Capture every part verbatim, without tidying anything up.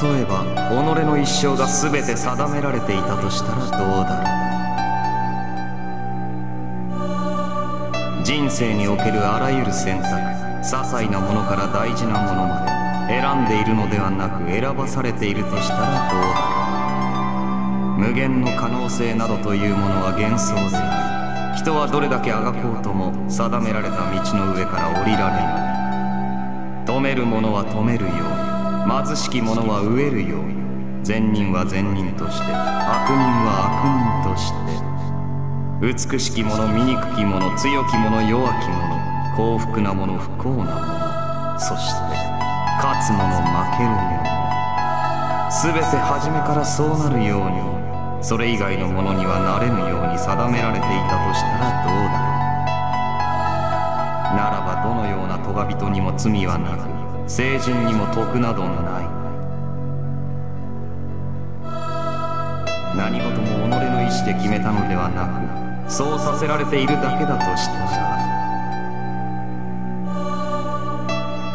例えば己の一生が全て定められていたとしたらどうだろう。人生におけるあらゆる選択、些細なものから大事なものまで選んでいるのではなく選ばされているとしたらどうだろう。無限の可能性などというものは幻想である。人はどれだけあがこうとも定められた道の上から降りられない。止めるものは止めるように、貧しき者は飢えるように、善人は善人として、悪人は悪人として、美しき者、醜き者、強き者、弱き者、幸福な者、不幸な者、そして勝つ者、負ける者、すべて初めからそうなるように、それ以外のものにはなれぬように定められていたとしたらどうだろう。ならばどのような咎人にも罪はなく、聖人にも徳などがない。何事も己の意志で決めたのではなく、そうさせられているだけだとしたら、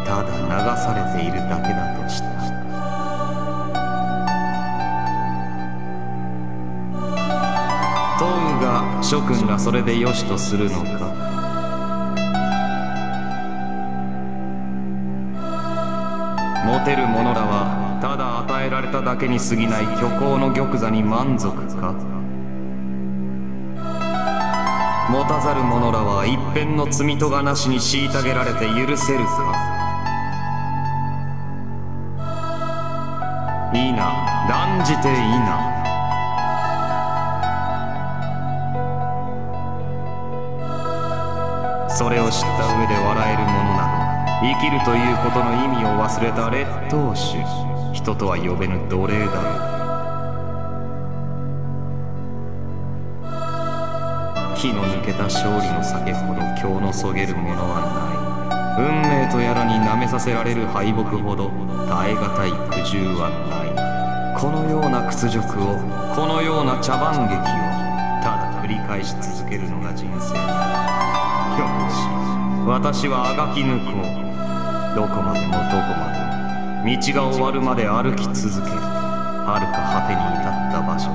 ただ流されているだけだとしたら、問うが諸君がそれでよしとするのか。持てる者らはただ与えられただけに過ぎない虚構の玉座に満足か。持たざる者らは一片の罪とがなしに虐げられて許せるか。いいな、断じていいな。それを知った上で笑える者など、生きるということの意味を忘れた劣等種、人とは呼べぬ奴隷だろう。気の抜けた勝利の酒ほど興のそげるものはない。運命とやらに舐めさせられる敗北ほど耐え難い苦渋はない。このような屈辱を、このような茶番劇をただ繰り返し続けるのが人生だ。よし、私はあがき抜こう。どこまでもどこまでも道が終わるまで歩き続ける。はるか果てに至った場所、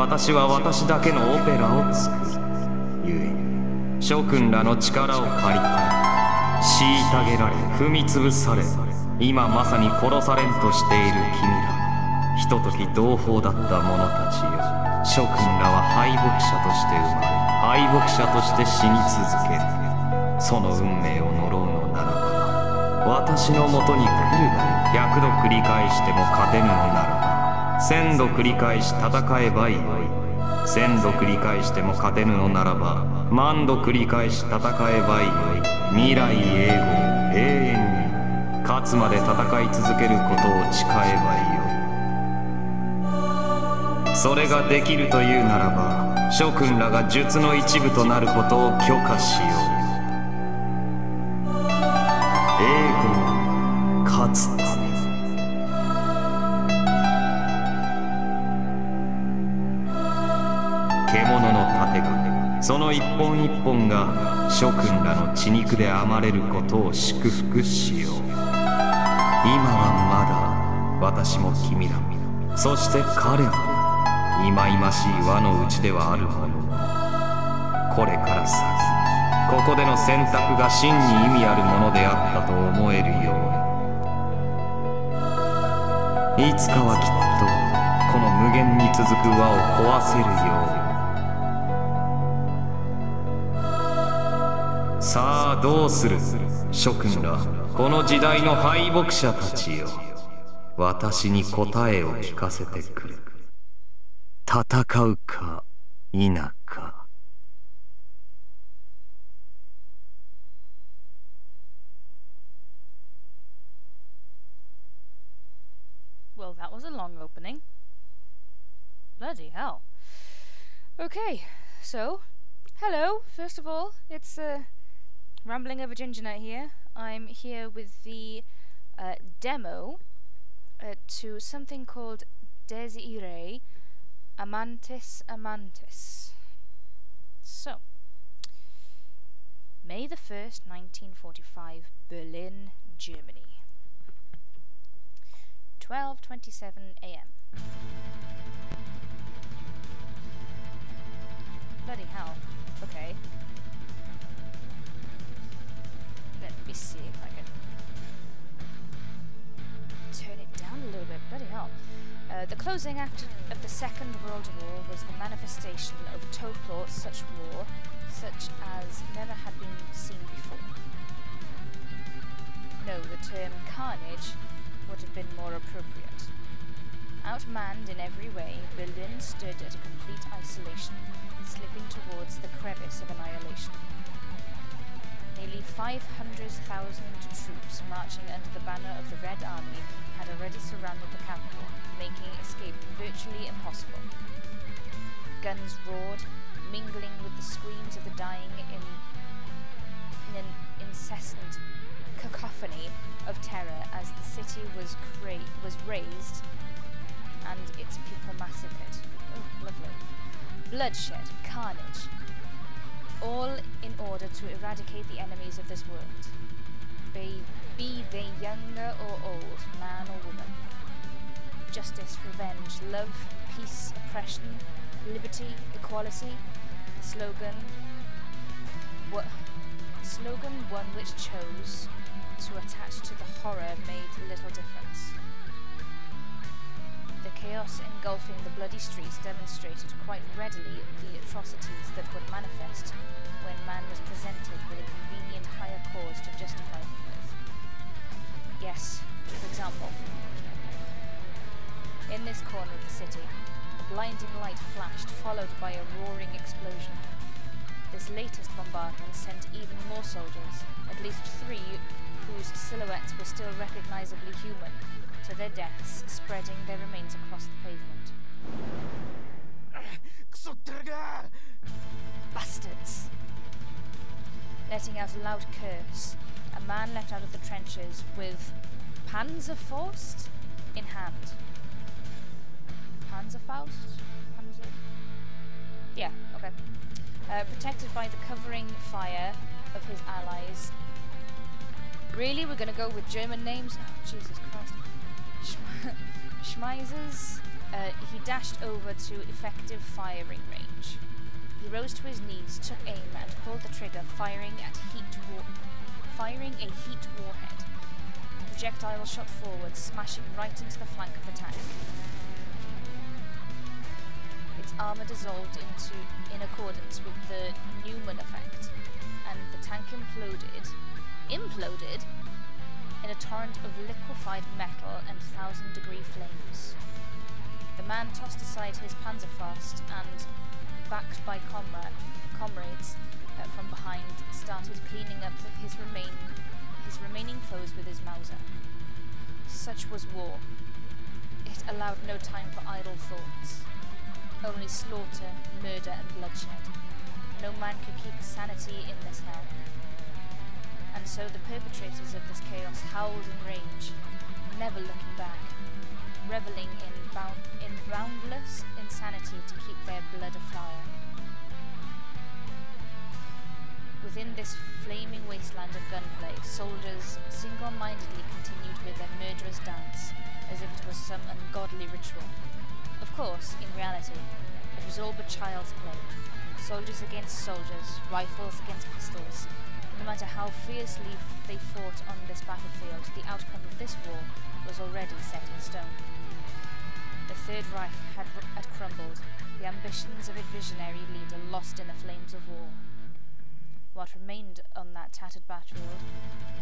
私は私だけのオペラを作る。ゆえ諸君らの力を借りたい。虐げられ、踏み潰され、今まさに殺されんとしている君ら、ひととき同胞だった者たちよ。諸君らは敗北者として生まれ、敗北者として死に続ける。その運命を呪うのならば、私のもとに来るがよ。百度繰り返しても勝てぬのならば、千度繰り返し戦えばよい。千度繰り返しても勝てぬのならば、万度繰り返し戦えばよい。未来永劫、永遠に勝つまで戦い続けることを誓えばよい。それができるというならば、諸君らが術の一部となることを許可しよう。勝つため、獣の盾が、その一本一本が諸君らの血肉で編まれることを祝福しよう。今はまだ私も君ら、そして彼は忌々しい輪のうちではあるもの、これから先ここでの選択が真に意味あるものであったと思えるように。いつかはきっとこの無限に続く輪を壊せるよう。さあどうする諸君ら、この時代の敗北者たちよ。私に答えを聞かせてくれ。戦うか否か。Well, that was a long opening. Bloody hell. Okay, so, hello, first of all, it's uh, Rambling Over GingerNut here. I'm here with the uh, demo uh, to something called Dies Irae Amantes Amantes. So, May the first, nineteen forty-five, Berlin, Germany. twelve twenty-seven a m Bloody hell. Okay. Let me see if I can turn it down a little bit. Bloody hell. Uh, the closing act of the Second World War was the manifestation of total such war, such as never had been seen before. No, the term carnage would have been more appropriate. Outmanned in every way, Berlin stood at a complete isolation, slipping towards the crevice of annihilation. Nearly five hundred thousand troops marching under the banner of the Red Army had already surrounded the capital, making escape virtually impossible. Guns roared, mingling with the screams of the dying in, in an incessant cacophony of terror as the city was cra was razed and its people massacred. Oh, lovely. Bloodshed, carnage, all in order to eradicate the enemies of this world, be, be they younger or old, man or woman. Justice, revenge, love, peace, oppression, liberty, equality, the slogan, what, slogan one which chose to attach to the horror made little difference. The chaos engulfing the bloody streets demonstrated quite readily the atrocities that would manifest when man was presented with a convenient higher cause to justify them with. Yes, for example, in this corner of the city, a blinding light flashed, followed by a roaring explosion. This latest bombardment sent even more soldiers, at least three whose silhouettes were still recognizably human, to their deaths, spreading their remains across the pavement. Bastards! Letting out a loud curse, a man leapt out of the trenches with Panzerfaust in hand. Panzerfaust? Panzer? Yeah, okay. Uh, protected by the covering fire of his allies. Really? We're gonna go with German names? Oh, Jesus Christ. Schmeisser's, uh, he dashed over to effective firing range. He rose to his knees, took aim, and pulled the trigger, firing at heat war firing a heat warhead. The projectile shot forward, smashing right into the flank of the tank. Its armor dissolved into in accordance with the Newman effect, and the tank imploded, imploded. in a torrent of liquefied metal and thousand-degree flames. The man tossed aside his Panzerfaust and, backed by comrade, comrades uh, from behind, started cleaning up his, remain, his remaining foes with his Mauser. Such was war. It allowed no time for idle thoughts. Only slaughter, murder and bloodshed. No man could keep sanity in this hell. And so the perpetrators of this chaos howled in rage, never looking back, reveling in, bound in boundless insanity to keep their blood afire. Within this flaming wasteland of gunplay, soldiers single-mindedly continued with their murderous dance, as if it was some ungodly ritual. Of course, in reality, it was all but child's play. Soldiers against soldiers, rifles against pistols. No matter how fiercely they fought on this battlefield, the outcome of this war was already set in stone. The Third Reich had, had crumbled, the ambitions of its visionary leader lost in the flames of war. What remained on that tattered battlefield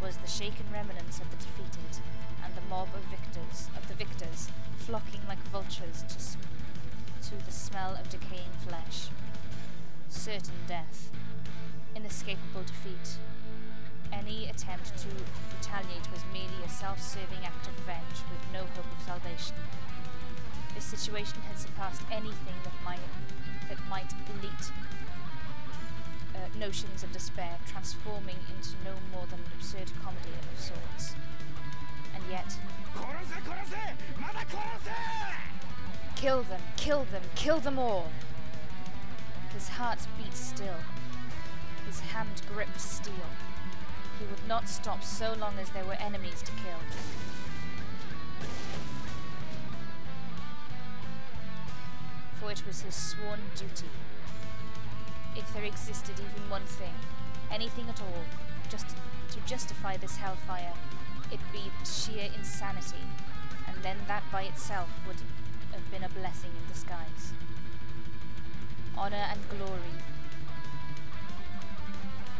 was the shaken remnants of the defeated, and the mob of victors, of the victors, flocking like vultures to, sm to the smell of decaying flesh. Certain death. Inescapable defeat. Any attempt to retaliate was merely a self-serving act of revenge with no hope of salvation. This situation had surpassed anything that might, that might elite uh, notions of despair, transforming into no more than an absurd comedy of sorts. And yet... Kill them! Kill them! Kill them all! His heart beat still. His hand gripped steel. He would not stop so long as there were enemies to kill. it was his sworn duty. If there existed even one thing, anything at all, just to justify this hellfire, it'd be sheer insanity, and then that by itself would have been a blessing in disguise. Honor and glory,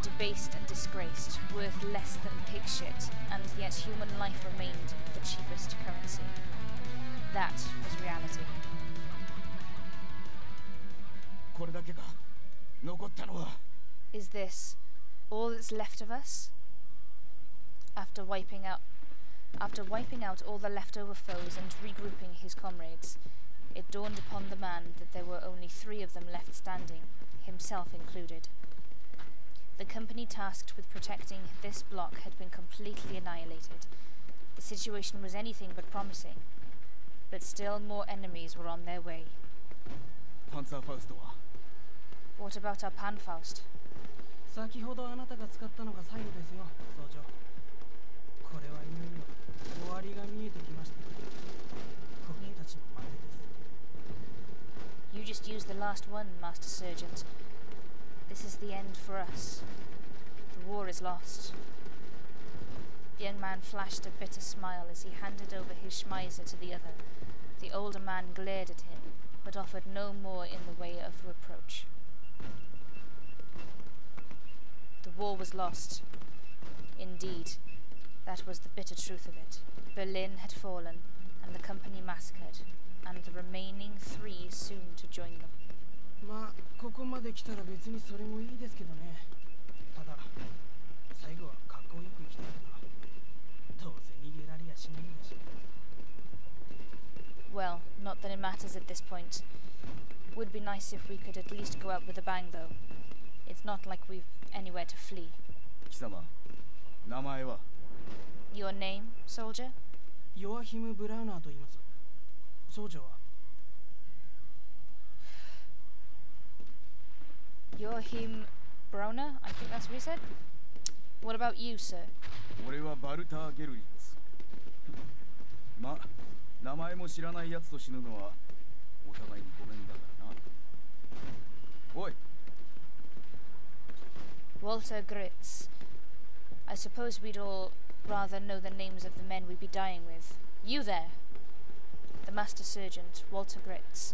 debased and disgraced, worth less than pig shit, and yet human life remained the cheapest currency. That was reality. Is this all that's left of us? After wiping out, after wiping out all the leftover foes and regrouping his comrades, it dawned upon the man that there were only three of them left standing, himself included. The company tasked with protecting this block had been completely annihilated. The situation was anything but promising, but still more enemies were on their way. Panzerfaust. What about our Panzerfaust? You just used the last one, Master Sergeant. This is the end for us. The war is lost. The young man flashed a bitter smile as he handed over his Schmeisser to the other. The older man glared at him, but offered no more in the way of reproach. The war was lost. Indeed, that was the bitter truth of it. Berlin had fallen, and the company massacred, and the remaining three soon to join them. Well, not that it matters at this point. Would be nice if we could at least go out with a bang, though. It's not like we've anywhere to flee. Your name, soldier? Joachim Brauner. Joachim Brauner? I think that's what he said. What about you, sir? Walter Gritz. Walter Gritz. I suppose we'd all rather know the names of the men we'd be dying with. You there! The Master Sergeant, Walter Gritz,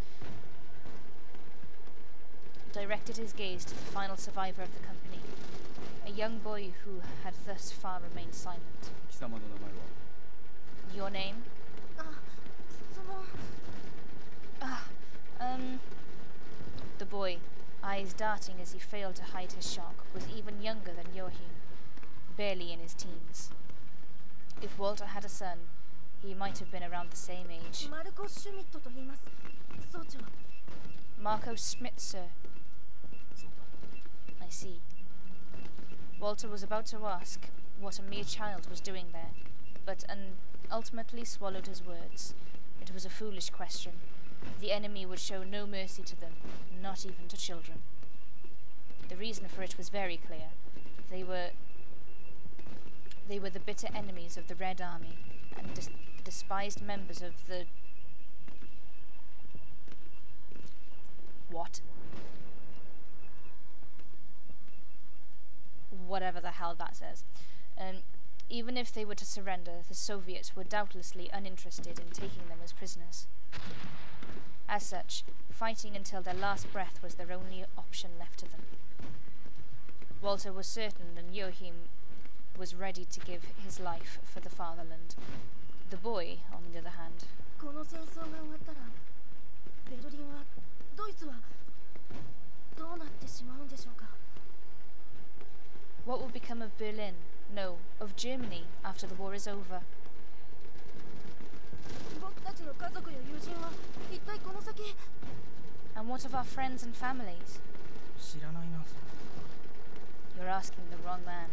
directed his gaze to the final survivor of the company, a young boy who had thus far remained silent. Your name? Uh, uh, um... The boy, eyes darting as he failed to hide his shock, was even younger than Joachim, barely in his teens. If Walter had a son, he might have been around the same age. Marco Schmidt. Marco Schmidt, sir. I see. Walter was about to ask what a mere child was doing there, but un ultimately swallowed his words. It was a foolish question. The enemy would show no mercy to them, not even to children. The reason for it was very clear. They were... They were the bitter enemies of the Red Army, and dis despised members of the... What? Whatever the hell that says. Um, even if they were to surrender, the Soviets were doubtlessly uninterested in taking them as prisoners. As such, fighting until their last breath was their only option left to them. Walter was certain, and Joachim was ready to give his life for the fatherland. The boy, on the other hand... What will become of Berlin? No, of Germany, after the war is over? And what of our friends and families? You're asking the wrong man.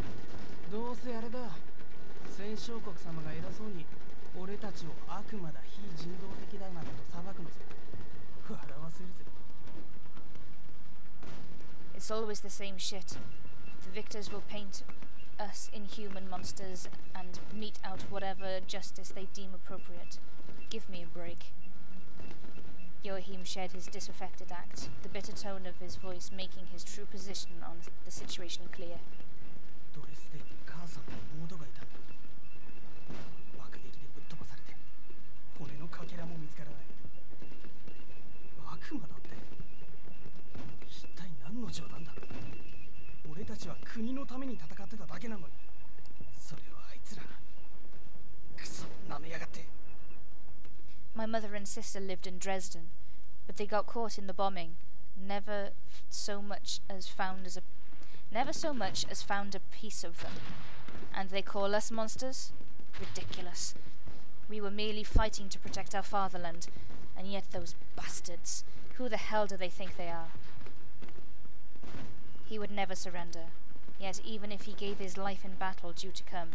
It's always the same shit. The victors will paint us inhuman monsters and mete out whatever justice they deem appropriate. Give me a break. Joachim shared his disaffected act, the bitter tone of his voice making his true position on the situation clear. My mother and sister lived in Dresden, but they got caught in the bombing, never so much as found as a never so much as found a piece of them. And they call us monsters? Ridiculous. We were merely fighting to protect our fatherland, and yet those bastards, who the hell do they think they are? He would never surrender, yet even if he gave his life in battle due to come,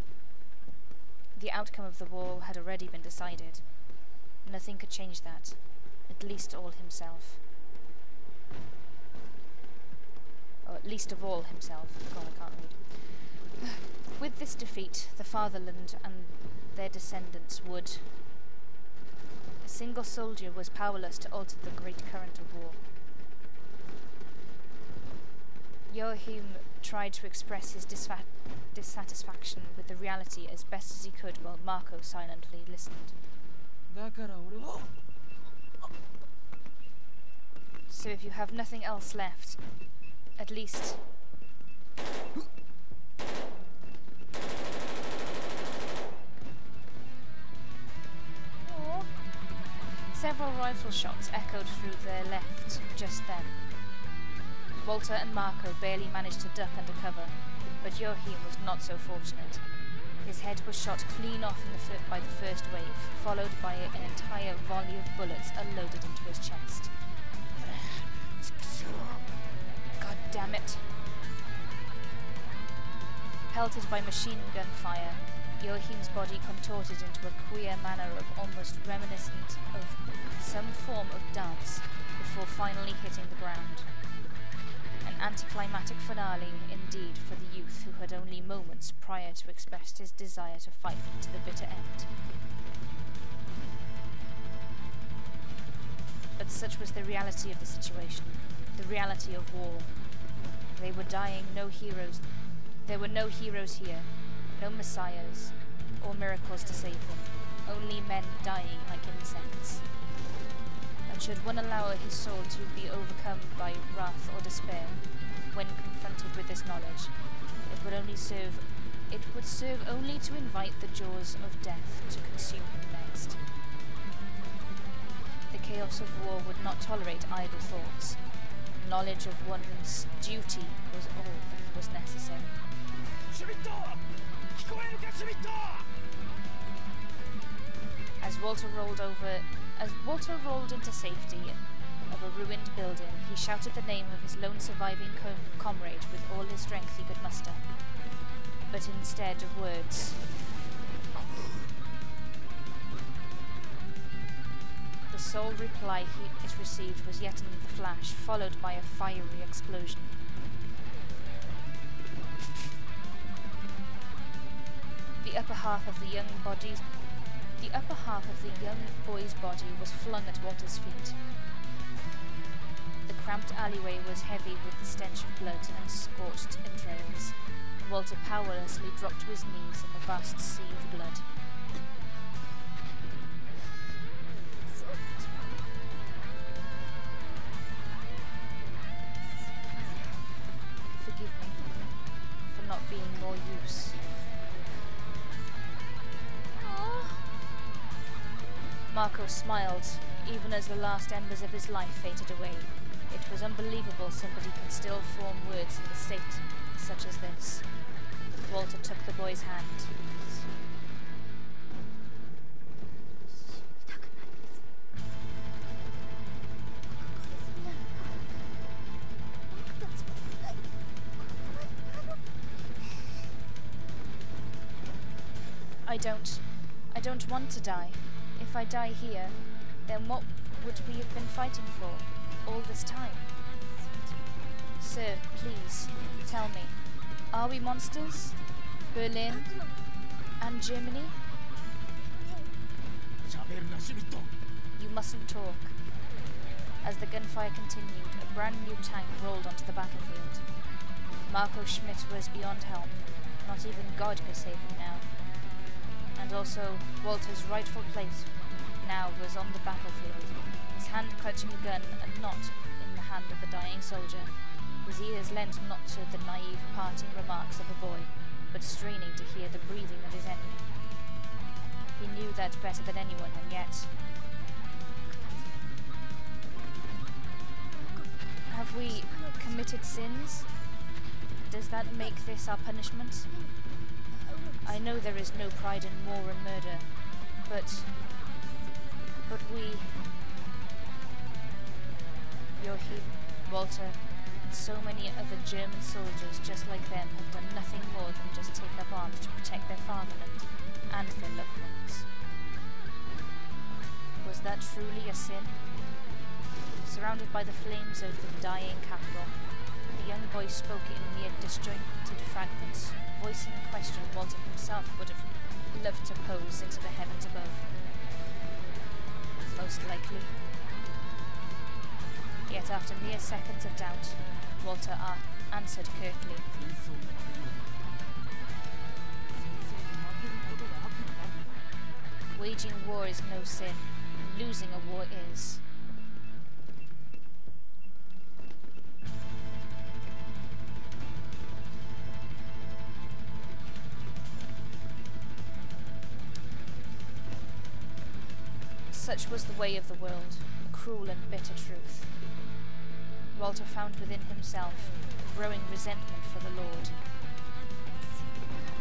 the outcome of the war had already been decided. Nothing could change that, at least all himself. Or at least of all himself. God, I can't read. With this defeat, the fatherland and their descendants would... A single soldier was powerless to alter the great current of war. Joachim tried to express his disfa- dissatisfaction with the reality as best as he could while Marco silently listened. So if you have nothing else left, at least... Aww. Several rifle shots echoed through their left just then. Walter and Marco barely managed to duck under cover, but Joachim was not so fortunate. His head was shot clean off in the foot by the first wave, followed by an entire volley of bullets unloaded into his chest. God damn it! Pelted by machine gun fire, Joachim's body contorted into a queer manner of almost reminiscent of some form of dance before finally hitting the ground. Anticlimactic finale, indeed, for the youth who had only moments prior to expressed his desire to fight to the bitter end. But such was the reality of the situation, the reality of war. They were dying no heroes. There were no heroes here, no messiahs, or miracles to save them, only men dying like insects. Should one allow his soul to be overcome by wrath or despair, when confronted with this knowledge, it would only serve it would serve only to invite the jaws of death to consume him next. The chaos of war would not tolerate idle thoughts. Knowledge of one's duty was all that was necessary. As Walter rolled over As Walter rolled into safety of a ruined building, he shouted the name of his lone surviving com comrade with all his strength he could muster. But instead of words, the sole reply he it received was yet another flash, followed by a fiery explosion. The upper half of the young body's The upper half of the young boy's body was flung at Walter's feet. The cramped alleyway was heavy with the stench of blood and scorched entrails. Walter powerlessly dropped to his knees in the vast sea of blood. Forgive me for not being more use. Marco smiled, even as the last embers of his life faded away. It was unbelievable somebody could still form words in a state such as this. Walter took the boy's hand. I don't... I don't want to die. If I die here, then what would we have been fighting for all this time? Sir, please, tell me, are we monsters? Berlin and Germany? You mustn't talk. As the gunfire continued, a brand new tank rolled onto the battlefield. Marco Schmidt was beyond help. Not even God could save him now. And also, Walter's rightful place now was on the battlefield, his hand clutching a gun and not in the hand of a dying soldier, his ears lent not to the naive parting remarks of a boy, but straining to hear the breathing of his enemy. He knew that better than anyone, and yet... Have we committed sins? Does that make this our punishment? I know there is no pride in war and murder, but... But we... Joachim, Walter, and so many other German soldiers just like them have done nothing more than just take up arms to protect their fatherland and their loved ones. Was that truly a sin? Surrounded by the flames of the dying capital, the young boy spoke in mere disjointed fragments, voicing a question Walter himself would have loved to pose into the heavens above. Most likely. Yet after mere seconds of doubt, Walter answered curtly. Waging war is no sin. Losing a war is. Such was the way of the world, a cruel and bitter truth. Walter found within himself a growing resentment for the Lord.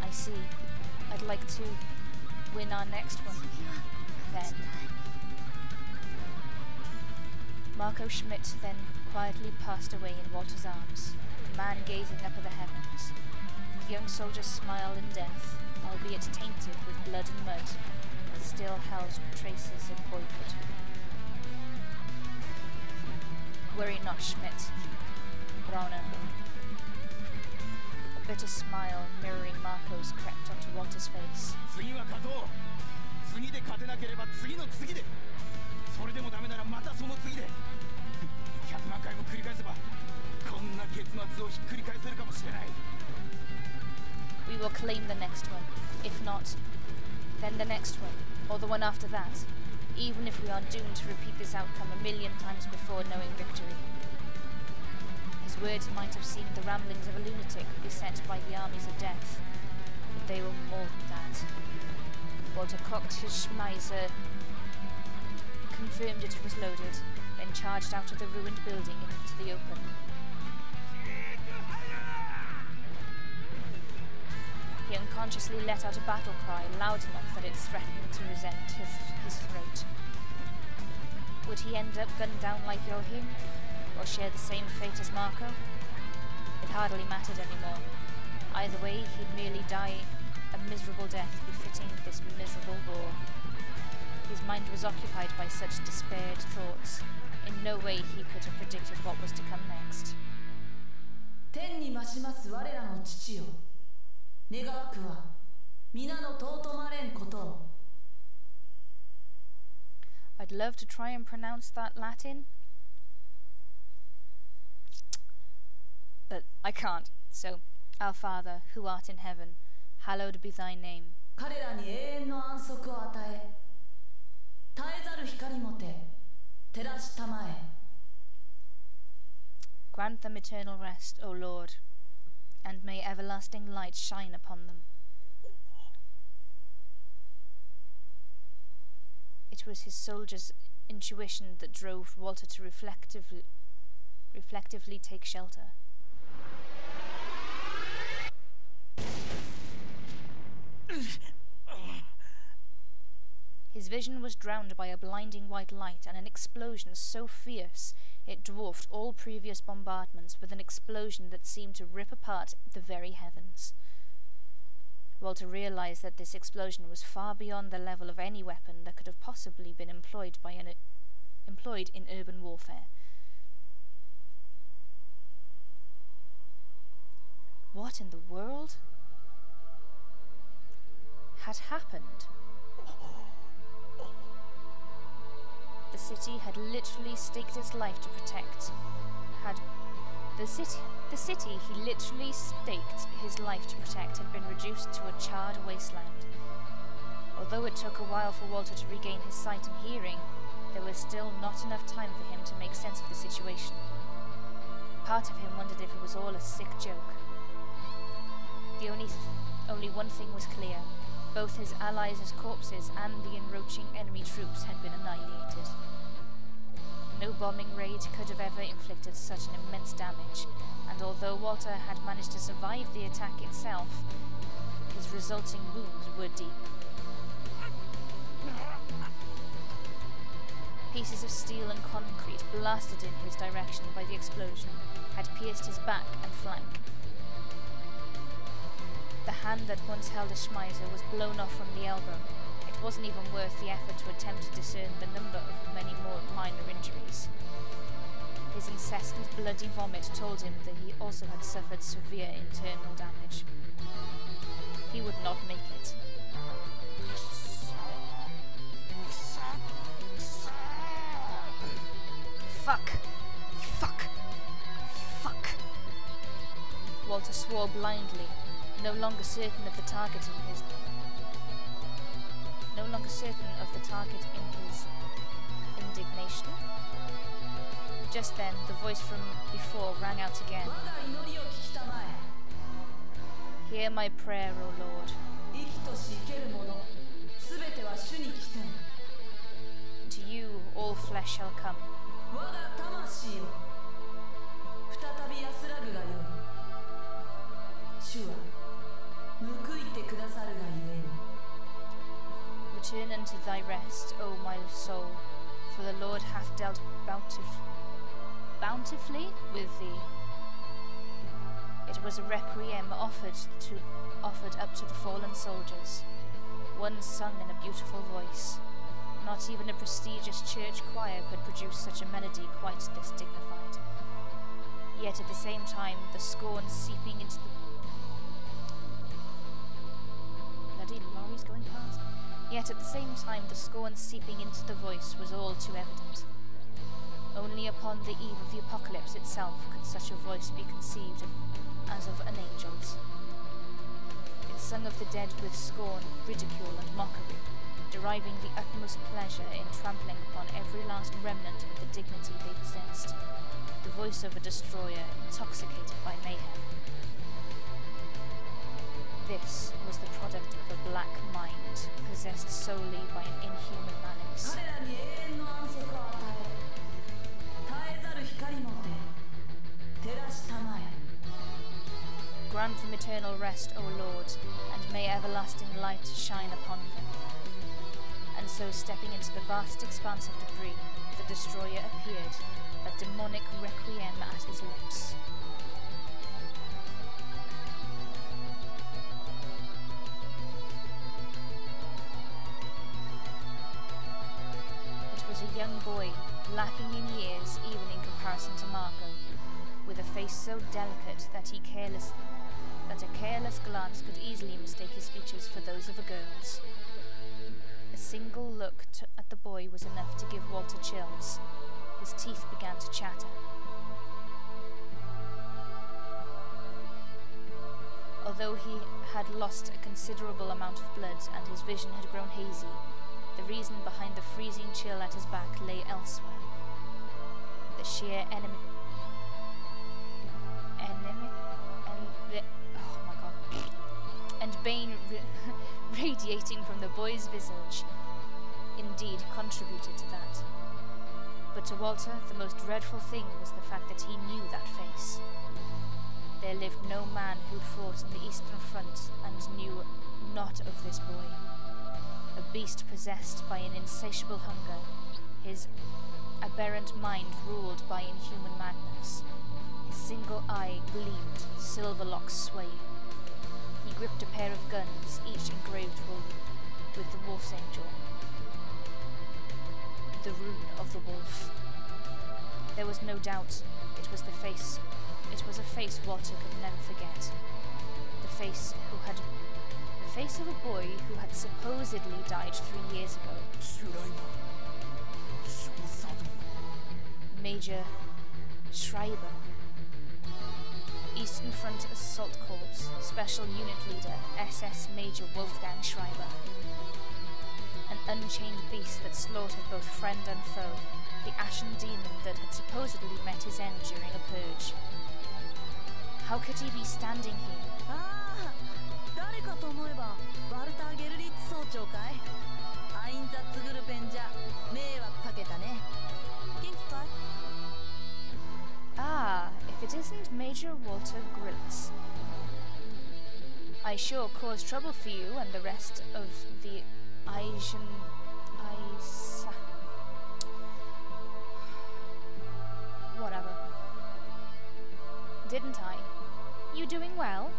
I see. I'd like to win our next one, then. Marco Schmidt then quietly passed away in Walter's arms, the man gazing up at the heavens. The young soldier smiled in death, albeit tainted with blood and mud, still held traces of boyhood. Worry not, Schmidt. Brauner. A bitter smile mirroring Marco's crept onto Walter's face. We will claim the next one. If not, then the next one, or the one after that, even if we are doomed to repeat this outcome a million times before knowing victory. His words might have seemed the ramblings of a lunatic beset by the armies of death, but they were more than that. Walter cocked his Schmeisser, confirmed it was loaded, then charged out of the ruined building into the open. He unconsciously let out a battle cry loud enough that it threatened to resent his, his throat. Would he end up gunned down like Joachim, or share the same fate as Marco? It hardly mattered anymore. Either way, he'd merely die a miserable death befitting this miserable war. His mind was occupied by such despaired thoughts. In no way he could have predicted what was to come next. I'd love to try and pronounce that Latin, but I can't. So, our Father, who art in heaven, hallowed be thy name. Grant them eternal rest, O Lord, and may everlasting light shine upon them. It was his soldier's intuition that drove Walter to reflectively, reflectively take shelter. His vision was drowned by a blinding white light and an explosion so fierce it dwarfed all previous bombardments with an explosion that seemed to rip apart the very heavens. Walter realized that this explosion was far beyond the level of any weapon that could have possibly been employed by an, employed in urban warfare. What in the world had happened? the city had literally staked its life to protect. Had the city, the city he literally staked his life to protect had been reduced to a charred wasteland. Although it took a while for Walter to regain his sight and hearing, there was still not enough time for him to make sense of the situation. Part of him wondered if it was all a sick joke. The only, th only one thing was clear. Both his allies' corpses and the encroaching enemy troops had been annihilated. No bombing raid could have ever inflicted such an immense damage, and although Walter had managed to survive the attack itself, his resulting wounds were deep. Pieces of steel and concrete blasted in his direction by the explosion had pierced his back and flank. The hand that once held a Schmeisser was blown off from the elbow. It wasn't even worth the effort to attempt to discern the number of many more minor injuries. His incessant bloody vomit told him that he also had suffered severe internal damage. He would not make it. Fuck! Fuck! Fuck! Walter swore blindly, no longer certain of the target in his... No longer certain of the target in his... indignation? Just then, the voice from before rang out again. Hear my prayer, O Lord. To you, all flesh shall come. Return unto thy rest, O my soul, for the Lord hath dealt bountif bountifully with thee. It was a requiem offered to offered up to the fallen soldiers, one sung in a beautiful voice. Not even a prestigious church choir could produce such a melody quite this dignified. Yet at the same time, the scorn seeping into the... Bloody lorries going past. Yet at the same time, the scorn seeping into the voice was all too evident. Only upon the eve of the apocalypse itself could such a voice be conceived as of an angel's. It sung of the dead with scorn, ridicule and mockery, deriving the utmost pleasure in trampling upon every last remnant of the dignity they possessed, the voice of a destroyer intoxicated by mayhem. This was the product of a black mind, possessed solely by an inhuman malice. Grant them eternal rest, O Lord, and may everlasting light shine upon them. And so, stepping into the vast expanse of debris, the destroyer appeared, that demonic requiem at his lips. It was a young boy, lacking in years even in comparison to Marco, with a face so delicate that he careless that a careless glance could easily mistake his features for those of a girl's. A single look at the boy was enough to give Walter chills. His teeth began to chatter. Although he had lost a considerable amount of blood and his vision had grown hazy, the reason behind the freezing chill at his back lay elsewhere. The sheer enemy... enemy... En the oh my god. And Bane... radiating from the boy's visage, indeed contributed to that. But to Walter, the most dreadful thing was the fact that he knew that face. There lived no man who'd fought in the Eastern Front and knew not of this boy. A beast possessed by an insatiable hunger, his aberrant mind ruled by inhuman madness. His single eye gleamed, silver locks swayed. He gripped a pair of guns, each engraved with the wolf's angel, the rune of the wolf. There was no doubt it was the face, it was a face Walter could never forget. The face who had, the face of a boy who had supposedly died three years ago. Major Schreiber, Eastern Front Assault Corps, Special Unit Leader, S S Major Wolfgang Schreiber. An unchained beast that slaughtered both friend and foe, the ashen demon that had supposedly met his end during a purge. How could he be standing here? Ah! Ah, if it isn't Major Walter Gritz. I sure caused trouble for you and the rest of the Asian... Isa... whatever. Didn't I? You doing well?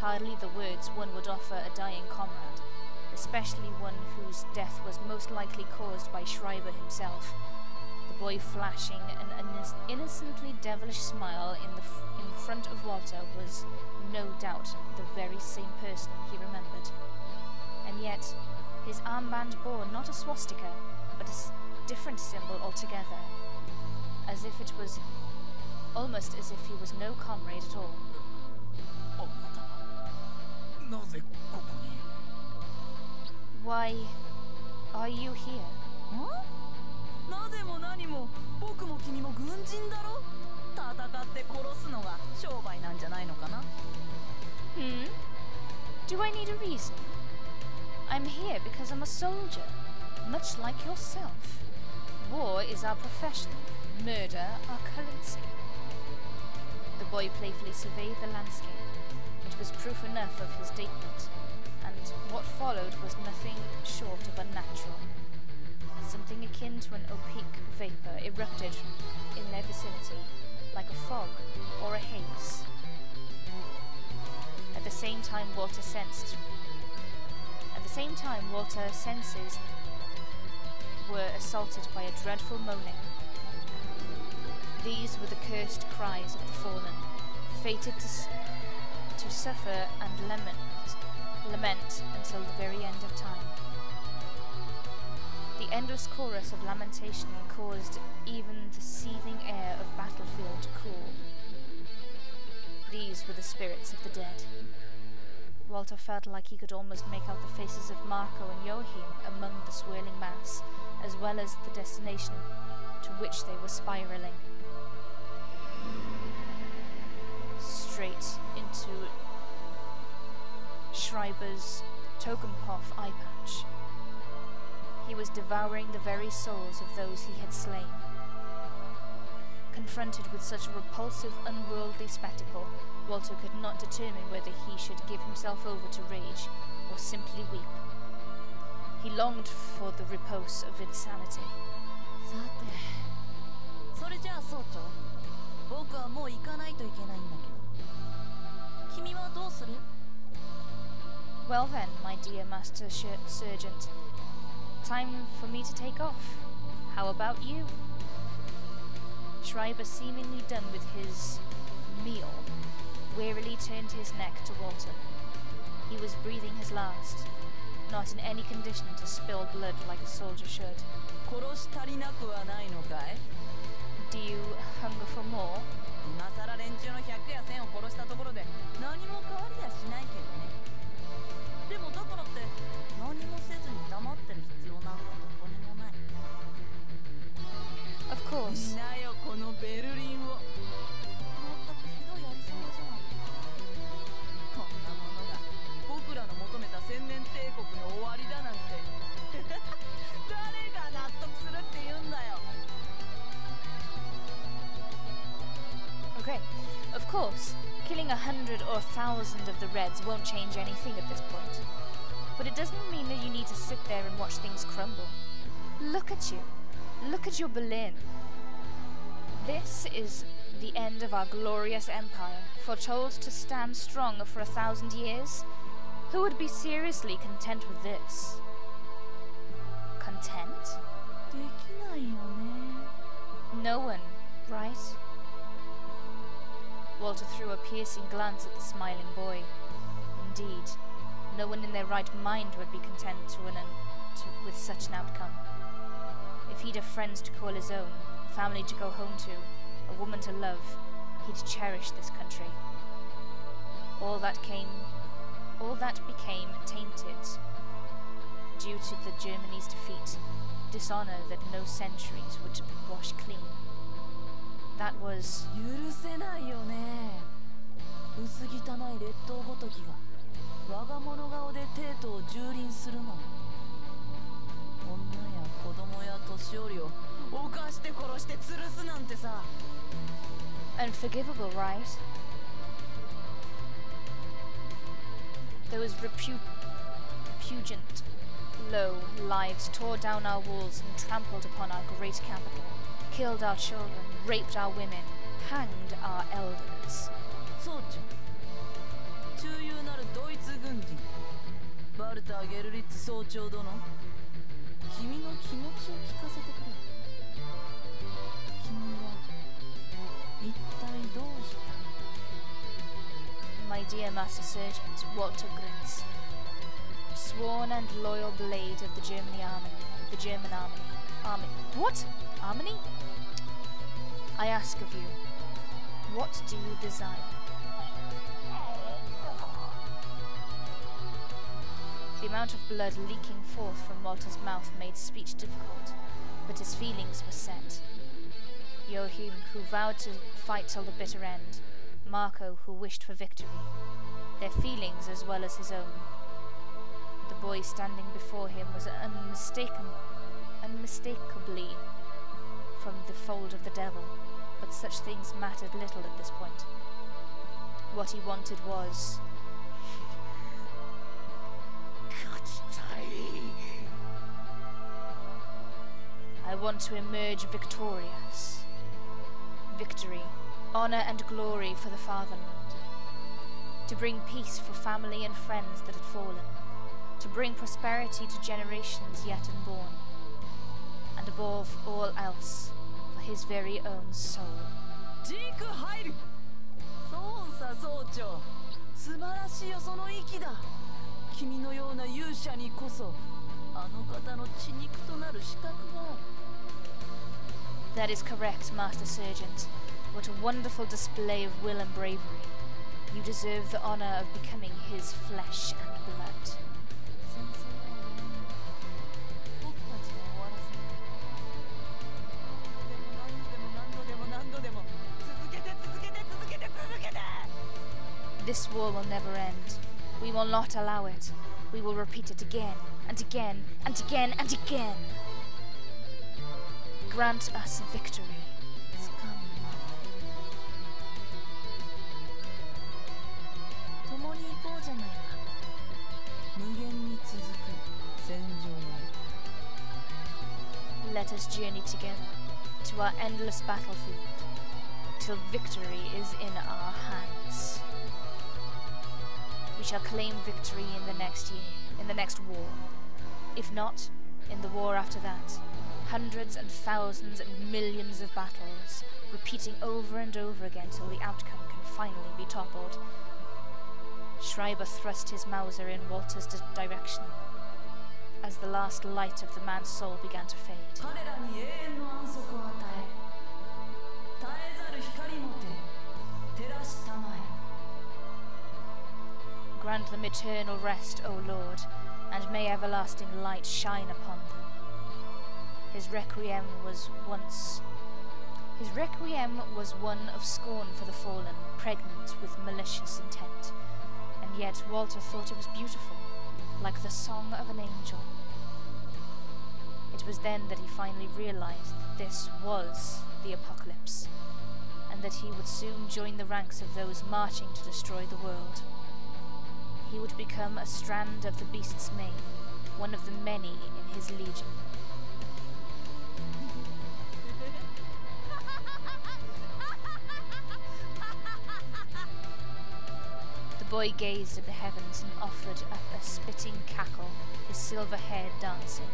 Hardly the words one would offer a dying comrade, especially one whose death was most likely caused by Schreiber himself, the boy flashing an inno innocently devilish smile in, the f in front of Walter was, no doubt, the very same person he remembered. And yet, his armband bore not a swastika, but a s different symbol altogether, as if it was almost as if he was no comrade at all. Why are you here? Huh? Hmm? Do I need a reason? I'm here because I'm a soldier, much like yourself. War is our profession, murder our currency. The boy playfully surveyed the landscape. It was proof enough of his statement, and what followed was nothing short of unnatural. Something akin to an opaque vapour erupted in their vicinity, like a fog or a haze. At the same time Walter sensed... At the same time Walter's senses were assaulted by a dreadful moaning. These were the cursed cries of the fallen, fated to... S to suffer and lament, lament until the very end of time. The endless chorus of lamentation caused even the seething air of battlefield to cool. These were the spirits of the dead. Walter felt like he could almost make out the faces of Marco and Joachim among the swirling mass, as well as the destination to which they were spiralling. Straight into Schreiber's Togenpoff eye patch. He was devouring the very souls of those he had slain. Confronted with such a repulsive, unworldly spectacle, Walter could not determine whether he should give himself over to rage or simply weep. He longed for the repose of insanity. Well then, my dear Master Sergeant, time for me to take off. How about you? Schreiber, seemingly done with his meal, wearily turned his neck to Walter. He was breathing his last, not in any condition to spill blood like a soldier should. Do you hunger for more? Of course. Okay, of course, killing a hundred or a thousand of the Reds won't change anything at this point. But it doesn't mean that you need to sit there and watch things crumble. Look at you. Look at your Berlin. This is the end of our glorious empire, foretold to stand strong for a thousand years. Who would be seriously content with this? Content? No one, right? Walter threw a piercing glance at the smiling boy. Indeed, no one in their right mind would be content to an un to, with such an outcome. If he'd a friend to call his own, a family to go home to, a woman to love, he'd cherish this country. All that came, all that became tainted due to the Germany's defeat, dishonor that no centuries would wash clean. That was... unforgivable, right? Those repu- repugnant, low lives tore down our walls and trampled upon our great capital, killed our children, raped our women, hanged our elders. My dear Master Sergeant Walter Gritz, sworn and loyal blade of the Germany Army, the German Army, Army. What? Army? I ask of you, what do you desire? The amount of blood leaking forth from Walter's mouth made speech difficult, but his feelings were set. Joachim, who vowed to fight till the bitter end, Marco, who wished for victory, their feelings as well as his own. The boy standing before him was unmistakable, unmistakably from the fold of the devil, but such things mattered little at this point. What he wanted was... I want to emerge victorious. Victory, honor and glory for the fatherland. To bring peace for family and friends that had fallen. To bring prosperity to generations yet unborn. And above all else, for his very own soul. That is correct, Master Sergeant. What a wonderful display of will and bravery. You deserve the honor of becoming his flesh and blood. This war will never end. We will not allow it. We will repeat it again, and again, and again, and again. Grant us victory. Let us journey together to our endless battlefield, till victory is in our hands. We shall claim victory in the next year, in the next war. If not, in the war after that. Hundreds and thousands and millions of battles, repeating over and over again till the outcome can finally be toppled. Schreiber thrust his Mauser in Walter's di- direction, as the last light of the man's soul began to fade. Grant them eternal rest, O Lord, and may everlasting light shine upon them. His requiem was once... His requiem was one of scorn for the fallen, pregnant with malicious intent. And yet Walter thought it was beautiful, like the song of an angel. It was then that he finally realized that this was the apocalypse, and that he would soon join the ranks of those marching to destroy the world. He would become a strand of the beast's mane, one of the many in his legion. The boy gazed at the heavens and offered up a spitting cackle, his silver hair dancing.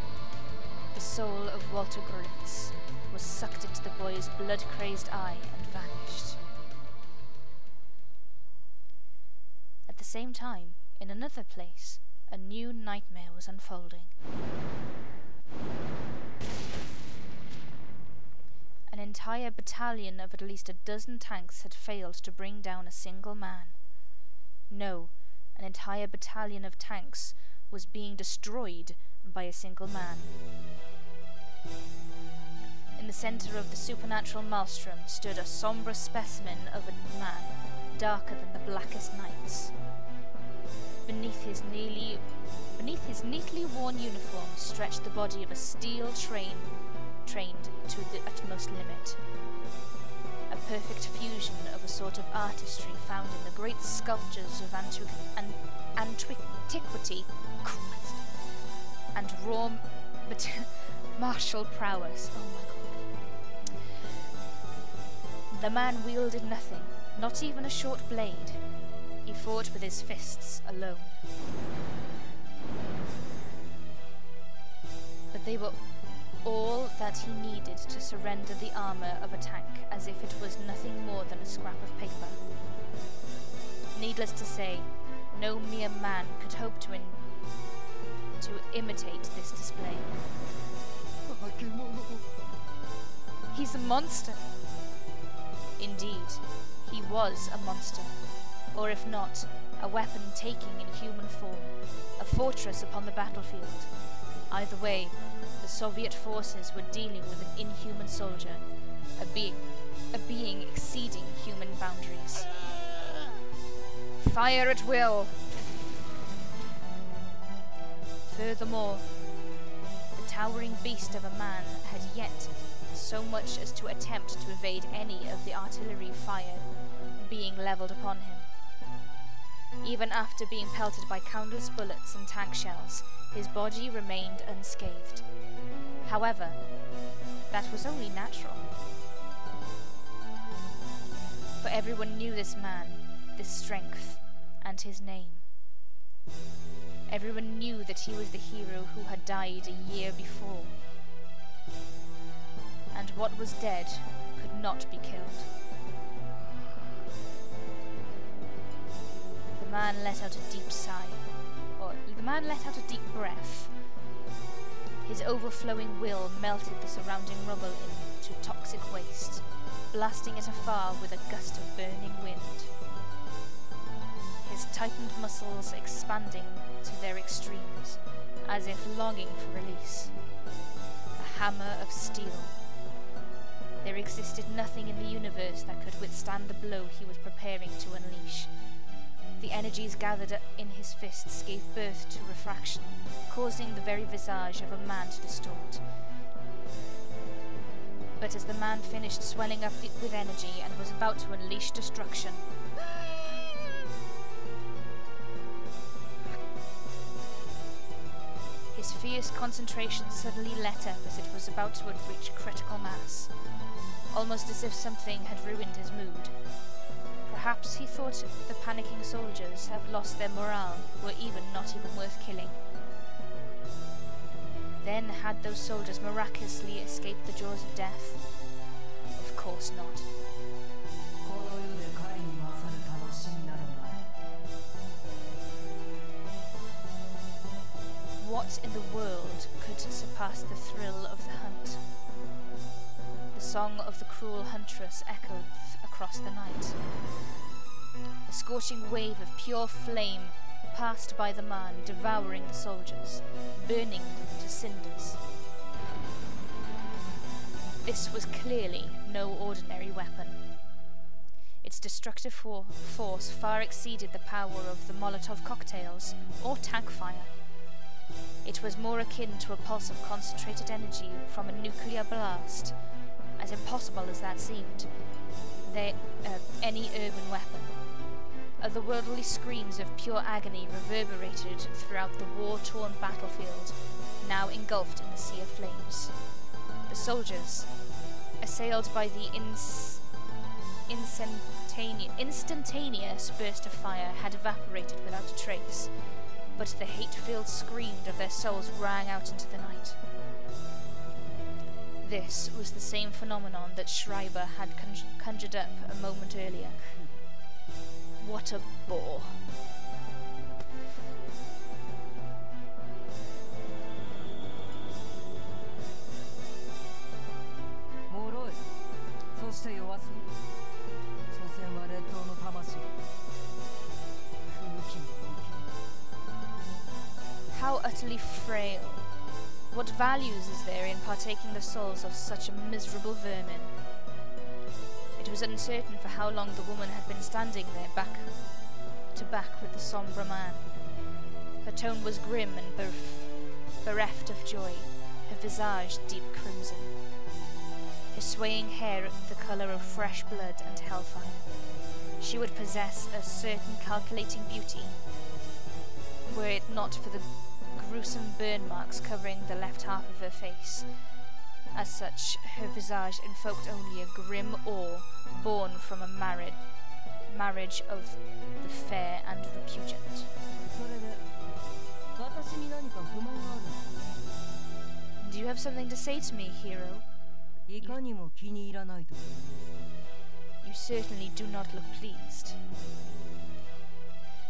The soul of Walter Gritz was sucked into the boy's blood-crazed eye and vanished. At the same time, in another place, a new nightmare was unfolding. entire battalion of at least a dozen tanks had failed to bring down a single man. No, an entire battalion of tanks was being destroyed by a single man. In the centre of the supernatural maelstrom stood a sombre specimen of a man, darker than the blackest nights. Beneath his nearly beneath his neatly worn uniform stretched the body of a steel train trained to the utmost limit. A perfect fusion of a sort of artistry found in the great sculptures of antiqu an antiquity Christ, and raw but martial prowess. Oh my god. The man wielded nothing, not even a short blade. He fought with his fists alone. But they were all that he needed to surrender the armour of a tank, as if it was nothing more than a scrap of paper. Needless to say, no mere man could hope to, in to imitate this display. He's a monster! Indeed, he was a monster. Or if not, a weapon taking in human form, a fortress upon the battlefield. Either way, the Soviet forces were dealing with an inhuman soldier, a, be a being exceeding human boundaries. Fire at will! Furthermore, the towering beast of a man had yet so much as to attempt to evade any of the artillery fire being levelled upon him. Even after being pelted by countless bullets and tank shells, his body remained unscathed. However, that was only natural. For everyone knew this man, this strength, and his name. Everyone knew that he was the hero who had died a year before. And what was dead could not be killed. The man let out a deep sigh, or the man let out a deep breath. His overflowing will melted the surrounding rubble into toxic waste, blasting it afar with a gust of burning wind. His tightened muscles expanding to their extremes, as if longing for release. A hammer of steel. There existed nothing in the universe that could withstand the blow he was preparing to unleash. The energies gathered in his fists gave birth to refraction, causing the very visage of a man to distort. But as the man finished swelling up with energy and was about to unleash destruction, his fierce concentration suddenly let up as it was about to reach critical mass, almost as if something had ruined his mood. Perhaps he thought the panicking soldiers have lost their morale, were even not even worth killing. Then had those soldiers miraculously escaped the jaws of death? Of course not. What in the world could surpass the thrill of the hunt? The song of the cruel huntress echoed across the night. A scorching wave of pure flame passed by the man, devouring the soldiers, burning them to cinders. This was clearly no ordinary weapon. Its destructive for force far exceeded the power of the Molotov cocktails or tank fire. It was more akin to a pulse of concentrated energy from a nuclear blast, as impossible as that seemed. They, uh, any urban weapon. Otherworldly screams of pure agony reverberated throughout the war-torn battlefield, now engulfed in the sea of flames. The soldiers, assailed by the ins instantane instantaneous burst of fire, had evaporated without a trace, but the hate-filled scream of their souls rang out into the night. This was the same phenomenon that Schreiber had conj conjured up a moment earlier. What a bore. utterly frail. What values is there in partaking the souls of such miserable vermin? It was uncertain for how long the woman had been standing there, back to back with the sombre man. Her tone was grim and bereft, bereft of joy, her visage deep crimson, her swaying hair the colour of fresh blood and hellfire. She would possess a certain calculating beauty, were it not for the gruesome burn marks covering the left half of her face. As such, her visage invoked only a grim awe born from a marriage, marriage of the fair and repugnant. Do you have something to say to me, hero? You, you certainly do not look pleased.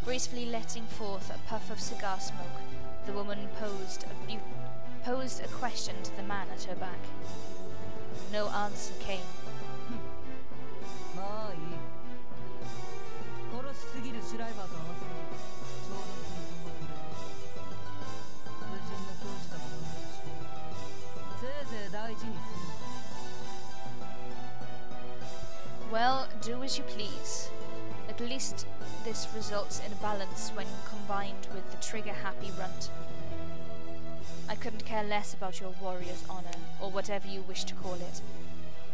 Gracefully letting forth a puff of cigar smoke, the woman posed a, posed a question to the man at her back. No answer came. Well, do as you please. At least this results in a balance when combined with the trigger-happy runt. I couldn't care less about your warrior's honor, or whatever you wish to call it,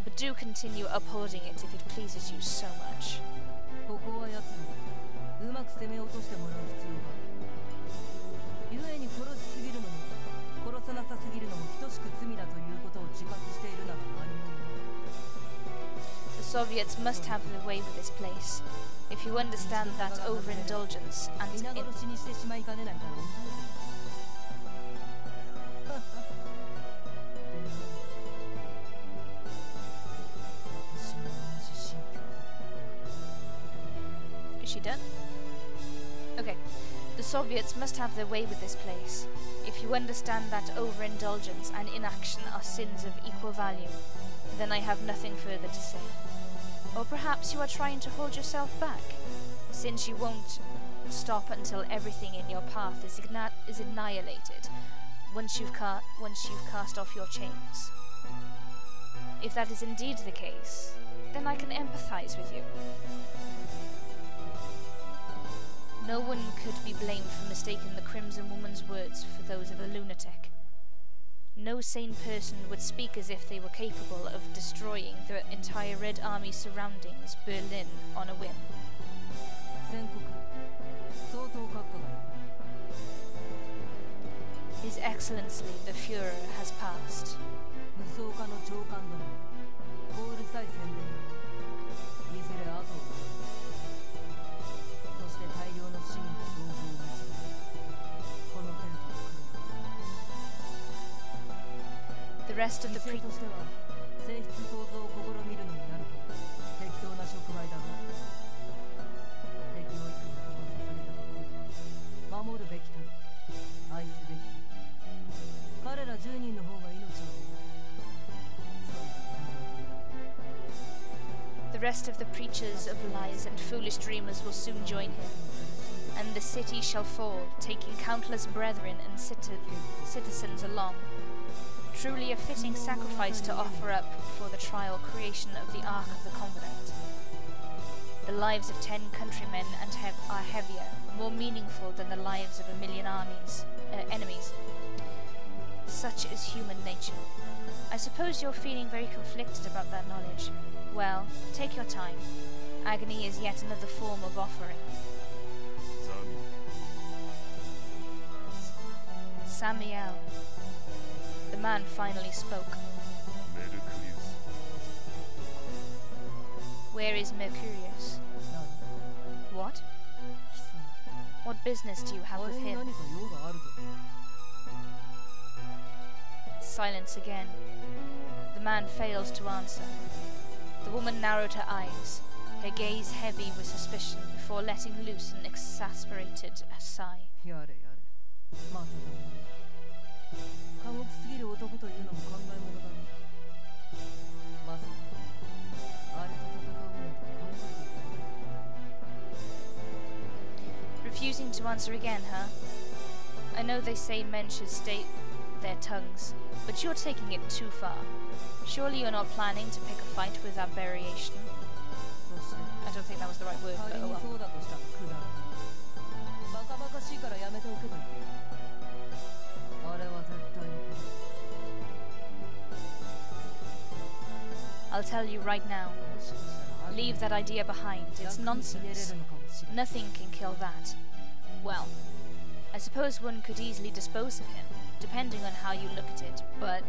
but do continue upholding it if it pleases you so much. The Soviets must have their way with this place. If you understand that overindulgence and in Is she done? Okay. The Soviets must have their way with this place. If you understand that overindulgence and inaction are sins of equal value, then I have nothing further to say. Or perhaps you are trying to hold yourself back, since you won't stop until everything in your path is, is annihilated once you've, ca once you've cast off your chains. If that is indeed the case, then I can empathize with you. No one could be blamed for mistaking the Crimson Woman's words for those of a lunatic. No sane person would speak as if they were capable of destroying the entire Red Army surroundings Berlin on a whim. His Excellency the Führer has passed. The rest of the pre- The rest of the preachers of lies and foolish dreamers will soon join him, and the city shall fall, taking countless brethren and citi citizens along. Truly a fitting sacrifice to offer up for the trial creation of the Ark of the Covenant. The lives of ten countrymen and he are heavier, more meaningful than the lives of a million armies, uh, enemies. Such is human nature. I suppose you're feeling very conflicted about that knowledge. Well, take your time. Agony is yet another form of offering. Samiel. The man finally spoke. Mercurius. Where is Mercurius? None. What? What business do you have with him? Silence again. The man failed to answer. The woman narrowed her eyes, her gaze heavy with suspicion, before letting loose an exasperated sigh. Refusing to answer again, huh? I know they say men should stay their tongues, but you're taking it too far. Surely you're not planning to pick a fight with aberration? I don't think that was the right word, but oh well. I'll tell you right now. Leave that idea behind. It's nonsense. Nothing can kill that. Well, I suppose one could easily dispose of him, depending on how you look at it, but...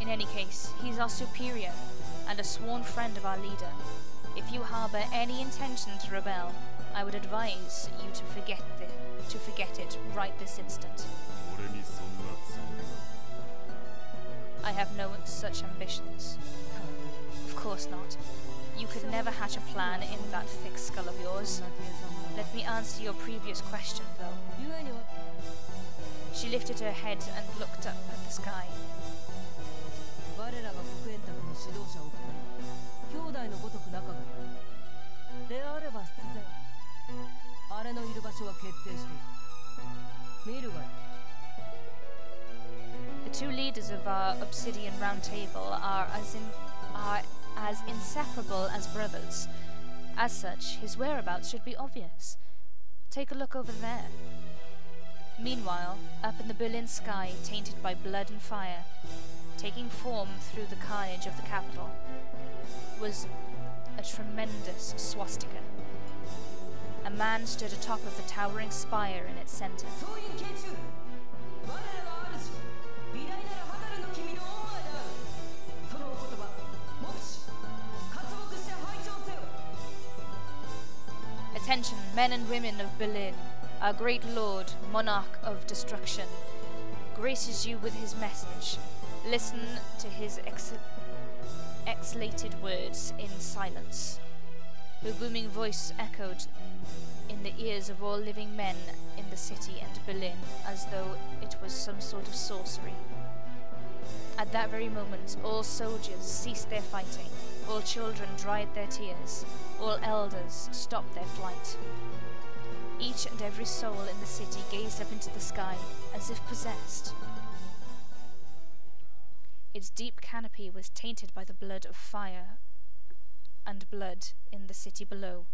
In any case, he's our superior, and a sworn friend of our leader. If you harbour any intention to rebel, I would advise you to forget this. To forget it right this instant. I have no such ambitions. Of course not. You could never hatch a plan in that thick skull of yours. Let me answer your previous question, though. She lifted her head and looked up at the sky. The two leaders of our Obsidian Round Table are as, in, are as inseparable as brothers. As such, his whereabouts should be obvious. Take a look over there. Meanwhile, up in the Berlin sky, tainted by blood and fire, taking form through the carnage of the capital, was a tremendous swastika. A man stood atop of the towering spire in its center. Attention, men and women of Berlin, our great lord, monarch of destruction, graces you with his message. Listen to his ex exhalated words in silence. Her booming voice echoed in the ears of all living men in the city and Berlin, as though it was some sort of sorcery. At that very moment, all soldiers ceased their fighting, all children dried their tears, all elders stopped their flight. Each and every soul in the city gazed up into the sky, as if possessed. Its deep canopy was tainted by the blood of fire, and blood in the city below,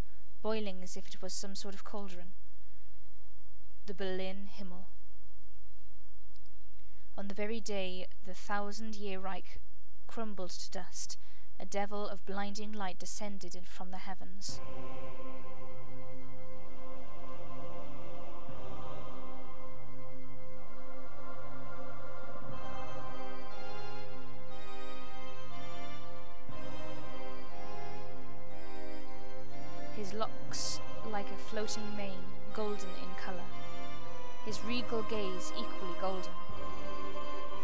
boiling as if it was some sort of cauldron. The Berlin Himmel. On the very day the thousand-year Reich crumbled to dust, a devil of blinding light descended in from the heavens. His locks like a floating mane, golden in colour. His regal gaze equally golden.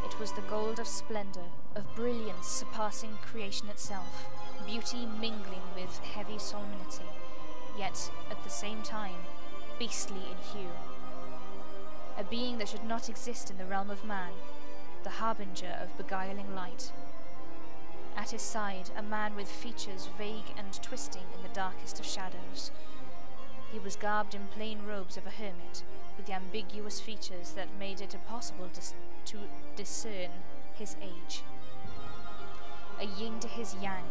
It was the gold of splendour, of brilliance surpassing creation itself, beauty mingling with heavy solemnity, yet, at the same time, beastly in hue. A being that should not exist in the realm of man, the harbinger of beguiling light. At his side, a man with features vague and twisting in the darkest of shadows. He was garbed in plain robes of a hermit, with the ambiguous features that made it impossible dis to discern his age. A yin to his yang.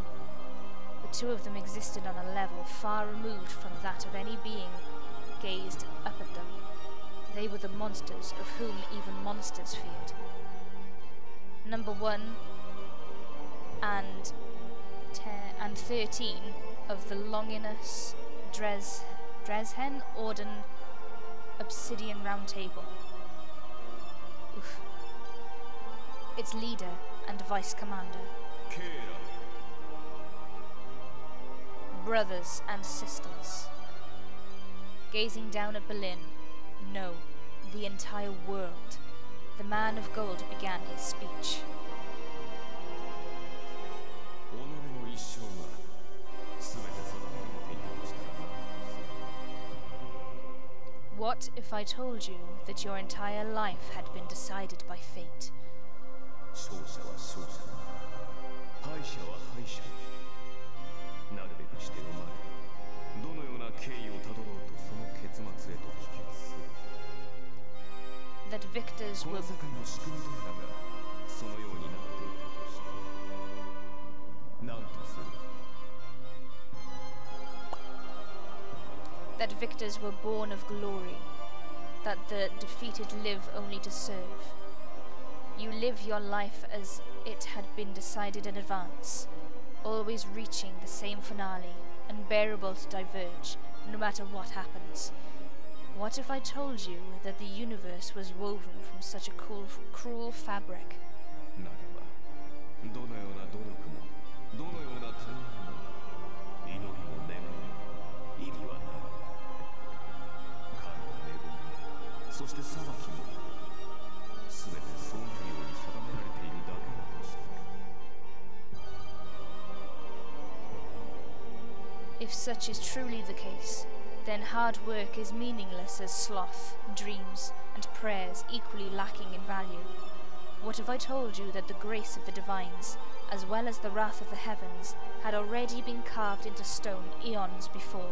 The two of them existed on a level far removed from that of any being gazed up at them. They were the monsters of whom even monsters feared. Number one... and ten and thirteen of the Longinus Dreizehn Orden Obsidian Round Table. Oof. Its leader and vice commander. Kill. Brothers and sisters. Gazing down at Berlin, no, the entire world, the man of gold began his speech. What if I told you that your entire life had been decided by fate? That victors will... That victors were born of glory, that the defeated live only to serve. You live your life as it had been decided in advance, always reaching the same finale, unbearable to diverge, no matter what happens. What if I told you that the universe was woven from such a cruel, cruel fabric? If such is truly the case, then hard work is meaningless as sloth, dreams, and prayers equally lacking in value. What if I told you that the grace of the divines, as well as the wrath of the heavens, had already been carved into stone eons before?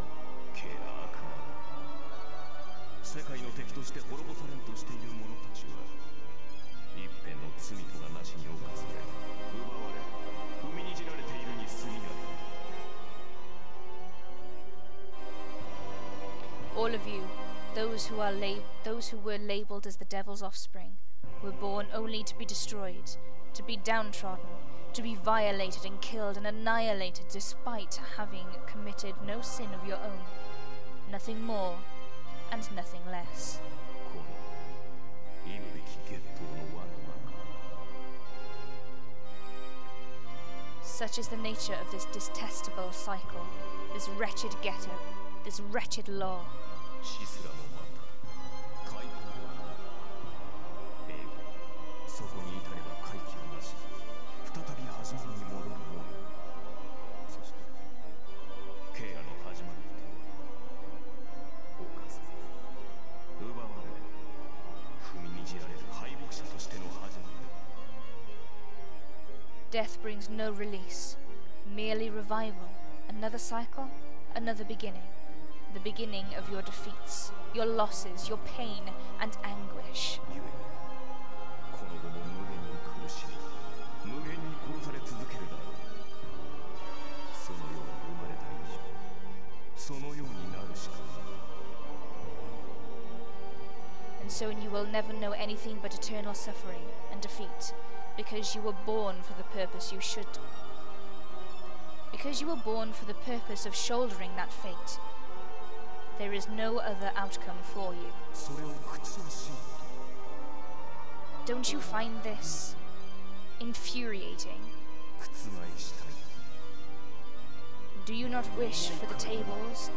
All of you, those who are lab those who were labelled as the devil's offspring, were born only to be destroyed, to be downtrodden, to be violated and killed and annihilated despite having committed no sin of your own, nothing more and nothing less. Such is the nature of this detestable cycle, this wretched ghetto, this wretched law. Death brings no release, merely revival, another cycle, another beginning. The beginning of your defeats, your losses, your pain and anguish. And so you will never know anything but eternal suffering and defeat, because you were born for the purpose you should. Because you were born for the purpose of shouldering that fate. There is no other outcome for you. Don't you find this infuriating? Do you not wish for the tables?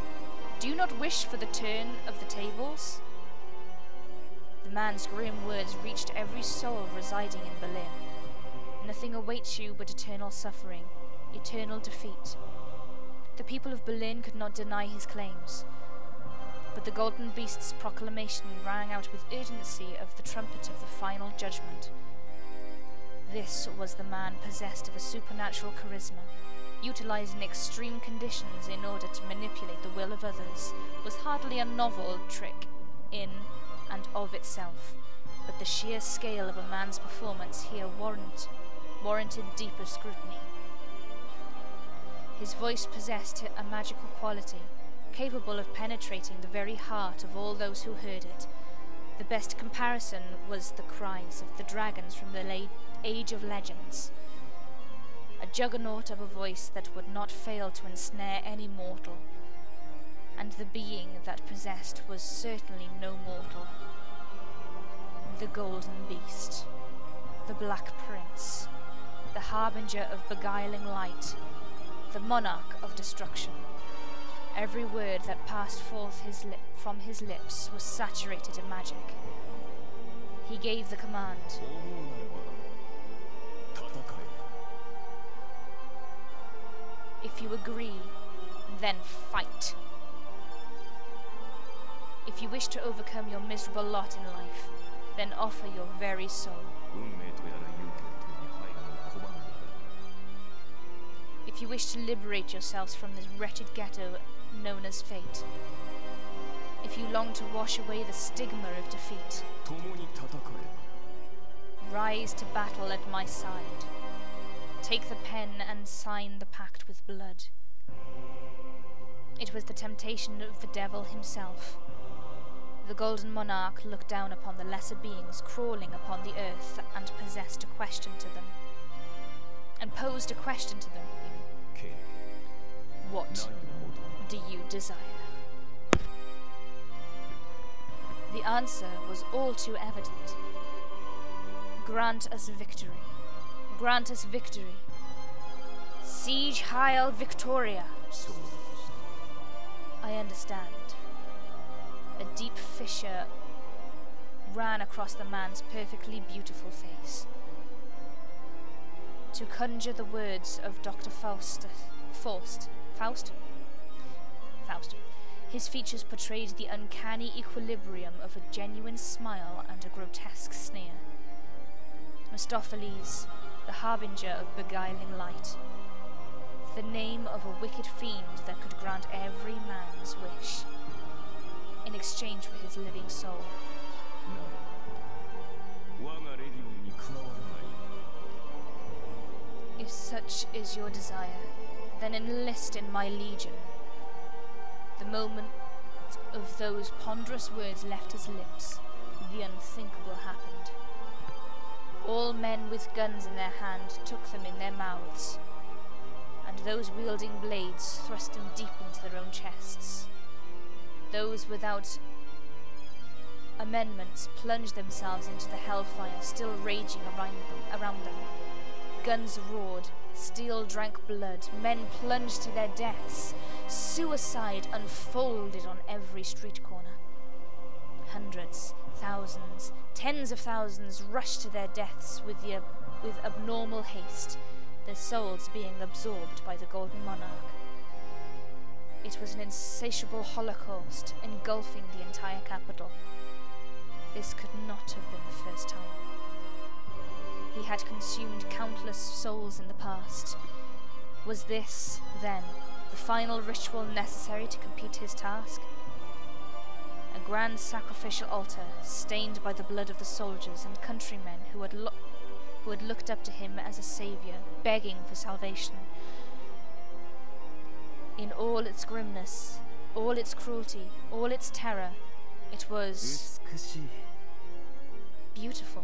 Do you not wish for the turn of the tables? The man's grim words reached every soul residing in Berlin. Nothing awaits you but eternal suffering, eternal defeat. The people of Berlin could not deny his claims. But the Golden Beast's proclamation rang out with urgency of the trumpet of the final judgment. This was the man possessed of a supernatural charisma, utilizing extreme conditions in order to manipulate the will of others, was hardly a novel trick in and of itself, but the sheer scale of a man's performance here warrant, warranted deeper scrutiny. His voice possessed a magical quality, capable of penetrating the very heart of all those who heard it. The best comparison was the cries of the dragons from the Age of Legends, a juggernaut of a voice that would not fail to ensnare any mortal. And the being that possessed was certainly no mortal. The Golden Beast, the Black Prince, the harbinger of beguiling light, the monarch of destruction. Every word that passed forth his lip from his lips was saturated in magic. He gave the command. If you agree, then fight. If you wish to overcome your miserable lot in life, then offer your very soul. If you wish to liberate yourselves from this wretched ghetto known as fate, if you long to wash away the stigma of defeat, rise to battle at my side. Take the pen and sign the pact with blood. It was the temptation of the devil himself. The Golden Monarch looked down upon the lesser beings crawling upon the earth and possessed a question to them. And posed a question to them. What do you desire? The answer was all too evident. Grant us victory. Grant us victory. Siege Heil Victoria. I understand. A deep fissure ran across the man's perfectly beautiful face. To conjure the words of Doctor Faust, Faust, Faust, Faust, his features portrayed the uncanny equilibrium of a genuine smile and a grotesque sneer. Mephistopheles, the harbinger of beguiling light, the name of a wicked fiend that could grant every man's wish in exchange for his living soul. If such is your desire, then enlist in my legion. The moment of those ponderous words left his lips, the unthinkable happened. All men with guns in their hand took them in their mouths, and those wielding blades thrust them deep into their own chests. Those without amendments plunged themselves into the hellfire still raging around them. Around them. Guns roared, steel drank blood, men plunged to their deaths, suicide unfolded on every street corner. Hundreds, thousands, tens of thousands rushed to their deaths with, the, with abnormal haste, their souls being absorbed by the Golden Monarch. It was an insatiable holocaust engulfing the entire capital. This could not have been the first time. He had consumed countless souls in the past. Was this, then, the final ritual necessary to complete his task? A grand sacrificial altar, stained by the blood of the soldiers and countrymen who had, lo who had looked up to him as a savior, begging for salvation. In all its grimness, all its cruelty, all its terror, it was beautiful.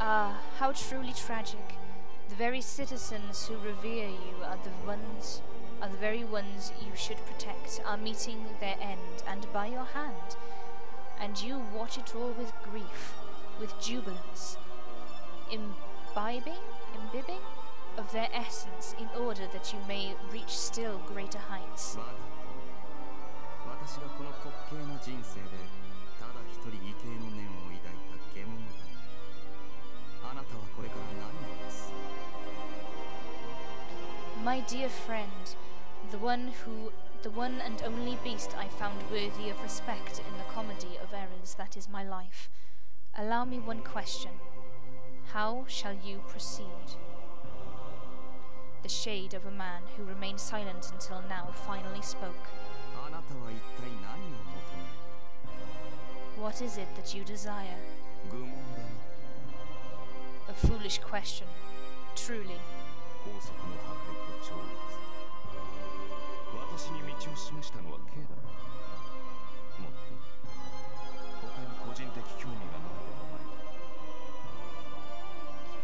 Ah, how truly tragic. The very citizens who revere you are the ones, are the very ones you should protect, are meeting their end, and by your hand. And you watch it all with grief, with jubilance. Imbibing, imbibing of their essence in order that you may reach still greater heights. My dear friend, the one who, the one and only beast I found worthy of respect in the comedy of errors that is my life, allow me one question. How shall you proceed? The shade of a man who remained silent until now finally spoke. What is it that you desire? A foolish question, truly.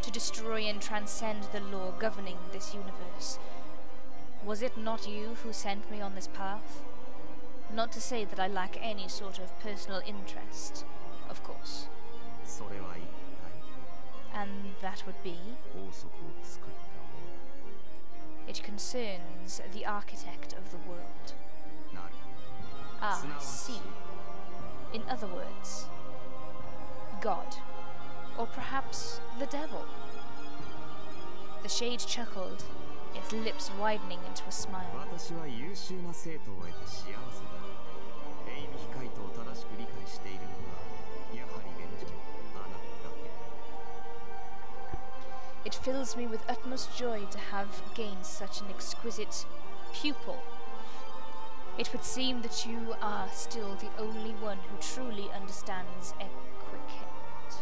To destroy and transcend the law governing this universe. Was it not you who sent me on this path? Not to say that I lack any sort of personal interest, of course. And that would be? It concerns the architect of the world. Ah, I see. In other words, God, or perhaps the devil. The shade chuckled, its lips widening into a smile. It fills me with utmost joy to have gained such an exquisite pupil. It would seem that you are still the only one who truly understands equicate.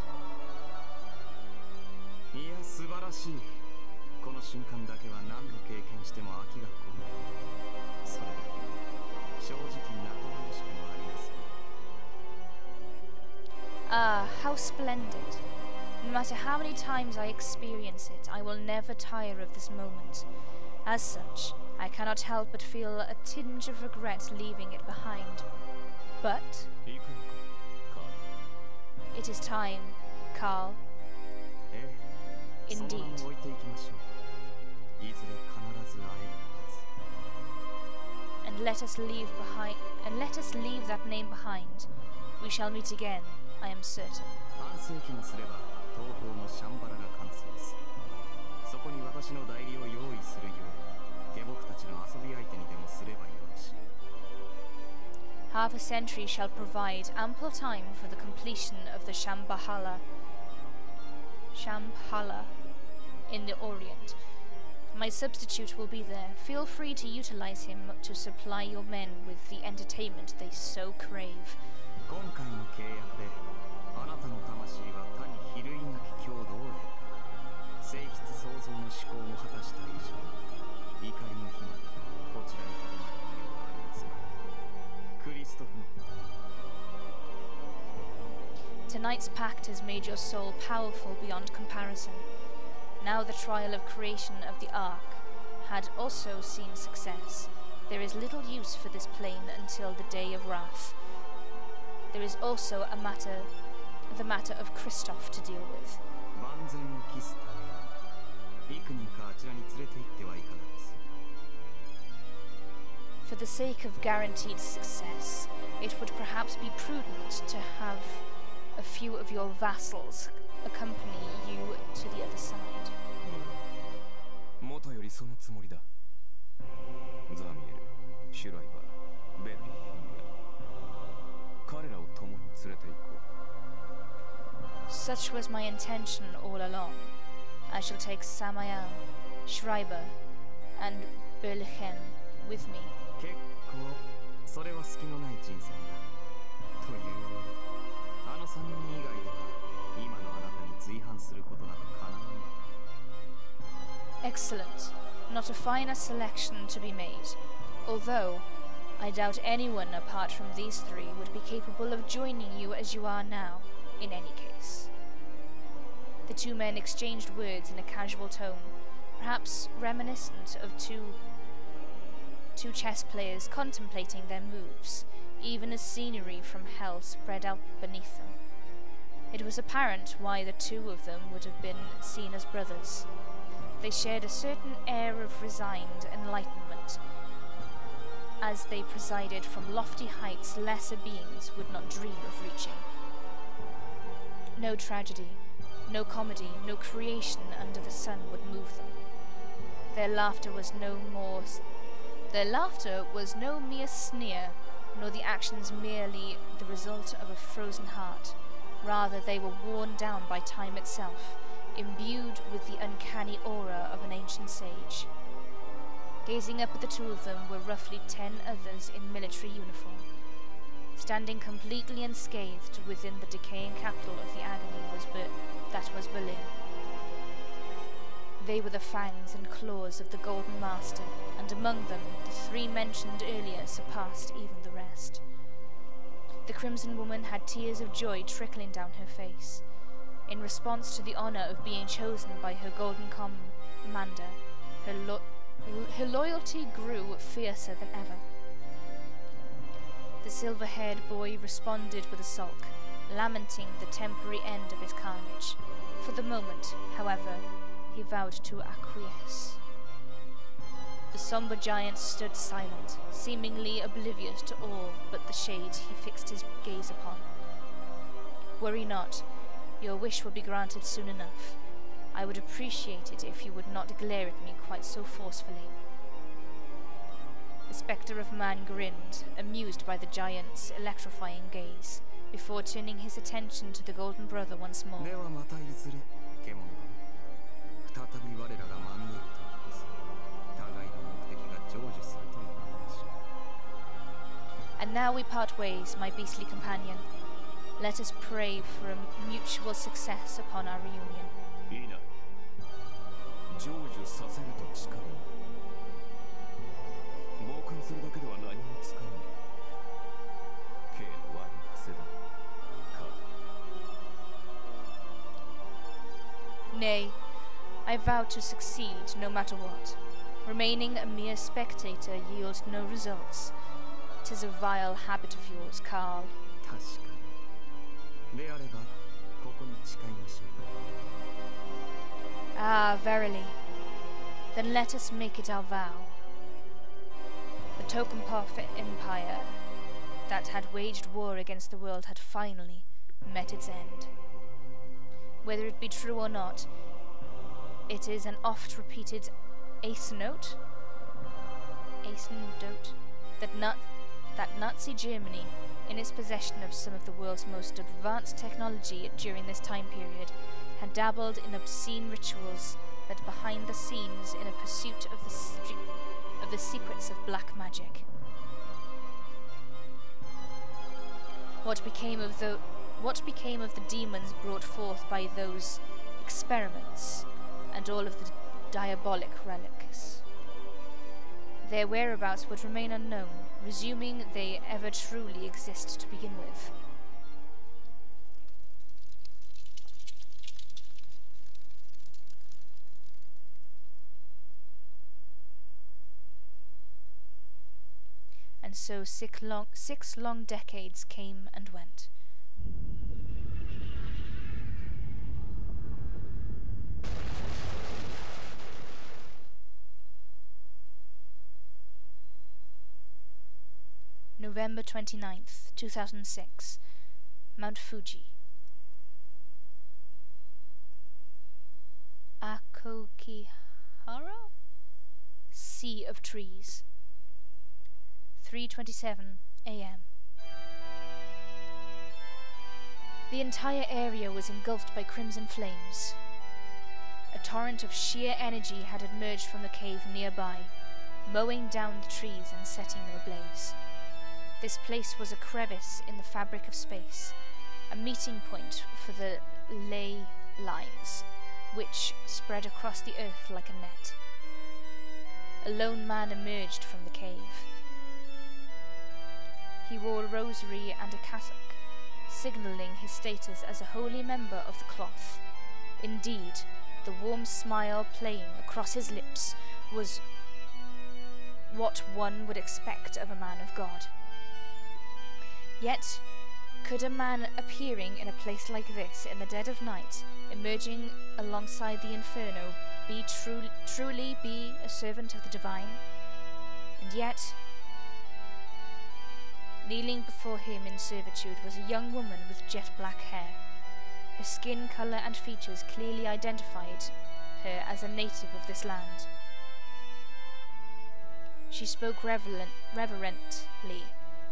Ah, how splendid. No matter how many times I experience it, I will never tire of this moment. As such, I cannot help but feel a tinge of regret leaving it behind. But it is time, Carl. Indeed. And let us leave behind and let us leave that name behind. We shall meet again, I am certain. Half a century shall provide ample time for the completion of the Shambhala. Shambhala in the Orient. My substitute will be there. Feel free to utilize him to supply your men with the entertainment they so crave. Tonight's pact has made your soul powerful beyond comparison. Now the trial of creation of the Ark had also seen success. There is little use for this plane until the day of wrath. There is also a matter, the matter of Christoph to deal with. For the sake of guaranteed success, it would perhaps be prudent to have a few of your vassals accompany you to the other side. Such was my intention all along. I shall take Samael, Schreiber, and Berlichen with me. Excellent. Not a finer selection to be made, although I doubt anyone apart from these three would be capable of joining you as you are now, in any case. The two men exchanged words in a casual tone, perhaps reminiscent of two, two chess players contemplating their moves, even as scenery from hell spread out beneath them. It was apparent why the two of them would have been seen as brothers. They shared a certain air of resigned enlightenment, as they presided from lofty heights lesser beings would not dream of reaching. No tragedy, no comedy, no creation under the sun would move them. Their laughter was no more... Their laughter was no mere sneer, nor the actions merely the result of a frozen heart. Rather, they were worn down by time itself, imbued with the uncanny aura of an ancient sage. Gazing up at the two of them were roughly ten others in military uniform. Standing completely unscathed within the decaying capital of the agony was Ber- that was Berlin. They were the fangs and claws of the Golden Master, and among them, the three mentioned earlier surpassed even the rest. The Crimson Woman had tears of joy trickling down her face, in response to the honor of being chosen by her golden commander. Her, lo her loyalty grew fiercer than ever. The silver-haired boy responded with a sulk, lamenting the temporary end of his carnage. For the moment, however, he vowed to acquiesce. The somber giant stood silent, seemingly oblivious to all but the shade he fixed his gaze upon. "Worry not. Your wish will be granted soon enough. I would appreciate it if you would not glare at me quite so forcefully." The spectre of man grinned, amused by the giant's electrifying gaze, before turning his attention to the golden brother once more. "And now we part ways, my beastly companion. Let us pray for a mutual success upon our reunion." "Nay, I vow to succeed no matter what. Remaining a mere spectator yields no results. 'Tis a vile habit of yours, Karl." "Ah, verily. Then let us make it our vow. The Tokumpov Empire that had waged war against the world had finally met its end. Whether it be true or not, it is an oft-repeated asymptote that not that Nazi Germany, in its possession of some of the world's most advanced technology during this time period, had dabbled in obscene rituals that behind the scenes in a pursuit of the street of the secrets of black magic. What became of the what became of the demons brought forth by those experiments, and all of the diabolic relics? Their whereabouts would remain unknown, resuming they ever truly exist to begin with." And so six long, six long decades came and went. November twenty-ninth, two thousand six, Mount Fuji. Aokihara? Sea of Trees. three twenty-seven a m The entire area was engulfed by crimson flames. A torrent of sheer energy had emerged from the cave nearby, mowing down the trees and setting them ablaze. This place was a crevice in the fabric of space, a meeting point for the ley lines, which spread across the earth like a net. A lone man emerged from the cave. He wore a rosary and a cassock, signalling his status as a holy member of the cloth. Indeed, the warm smile playing across his lips was what one would expect of a man of God. Yet, could a man appearing in a place like this in the dead of night, emerging alongside the inferno, be tru truly be a servant of the divine? And yet, kneeling before him in servitude was a young woman with jet black hair. Her skin colour and features clearly identified her as a native of this land. She spoke reverent reverently,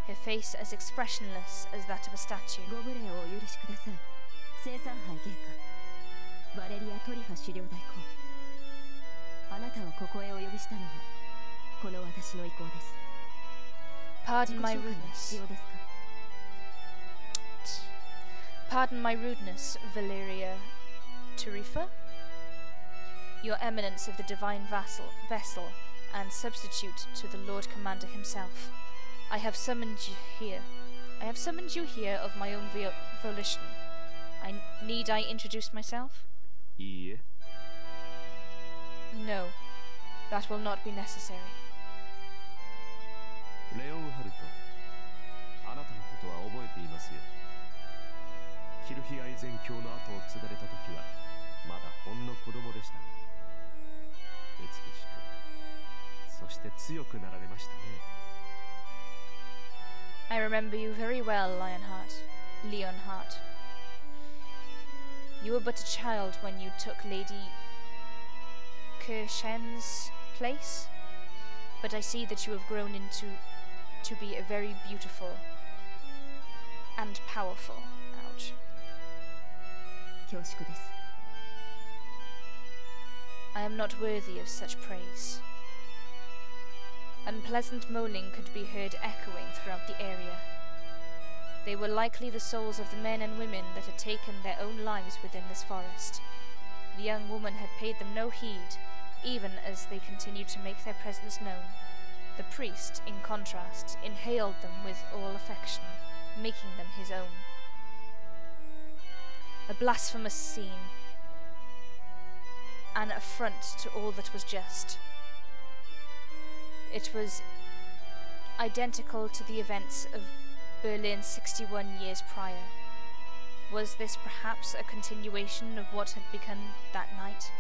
her face as expressionless as that of a statue. "Pardon my rudeness. Pardon my rudeness, Valeria Torifa, your eminence of the divine vassal, vessel and substitute to the Lord Commander himself. I have summoned you here. I have summoned you here of my own volition. I need I introduce myself?" Yeah. "No, that will not be necessary. Leon Haruto, I remember you very well, Lionheart. Leonheart. You were but a child when you took Lady Kirshen's place, but I see that you have grown into to be a very beautiful and powerful. Ouch. I am not worthy of such praise. Unpleasant moaning could be heard echoing throughout the area. They were likely the souls of the men and women that had taken their own lives within this forest. The young woman had paid them no heed, even as they continued to make their presence known. The priest, in contrast, inhaled them with all affection, making them his own. A blasphemous scene, an affront to all that was just. It was identical to the events of Berlin sixty-one years prior. Was this perhaps a continuation of what had begun that night?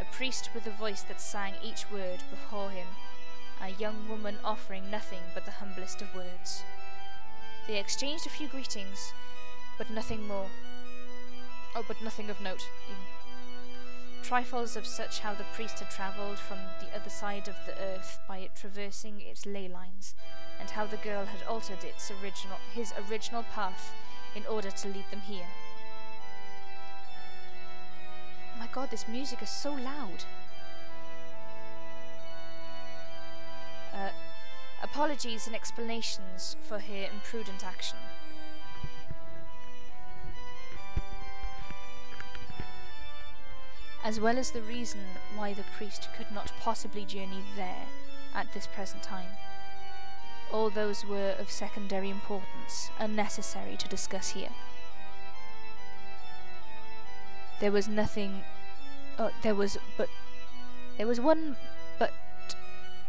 A priest with a voice that sang each word before him, a young woman offering nothing but the humblest of words. They exchanged a few greetings, but nothing more. Oh, but nothing of note, even. Trifles of such how the priest had travelled from the other side of the earth by it traversing its ley lines, and how the girl had altered its original, his original path in order to lead them here. My God, this music is so loud. Uh, apologies and explanations for her imprudent action. As well as the reason why the priest could not possibly journey there at this present time. All those were of secondary importance, unnecessary to discuss here. There was nothing... Oh, there was but... There was one but...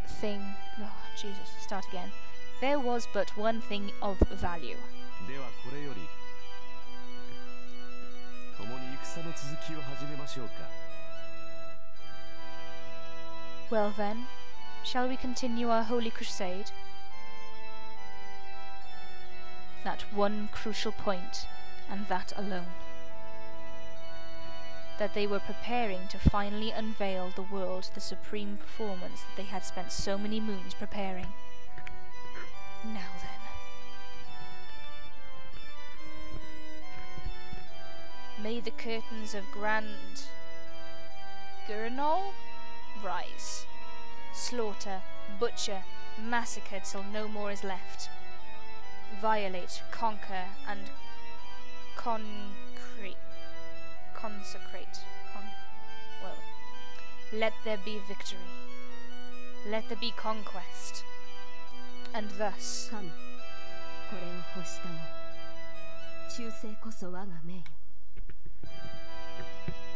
thing... Oh, Jesus, start again. There was but one thing of value. Well then, shall we continue our holy crusade? That one crucial point, and that alone. That they were preparing to finally unveil the world the supreme performance that they had spent so many moons preparing. Now then. May the curtains of Grand Guignol rise. Slaughter, butcher, massacre till no more is left. Violate, conquer, and concrete, consecrate. Con well, let there be victory. Let there be conquest. And thus.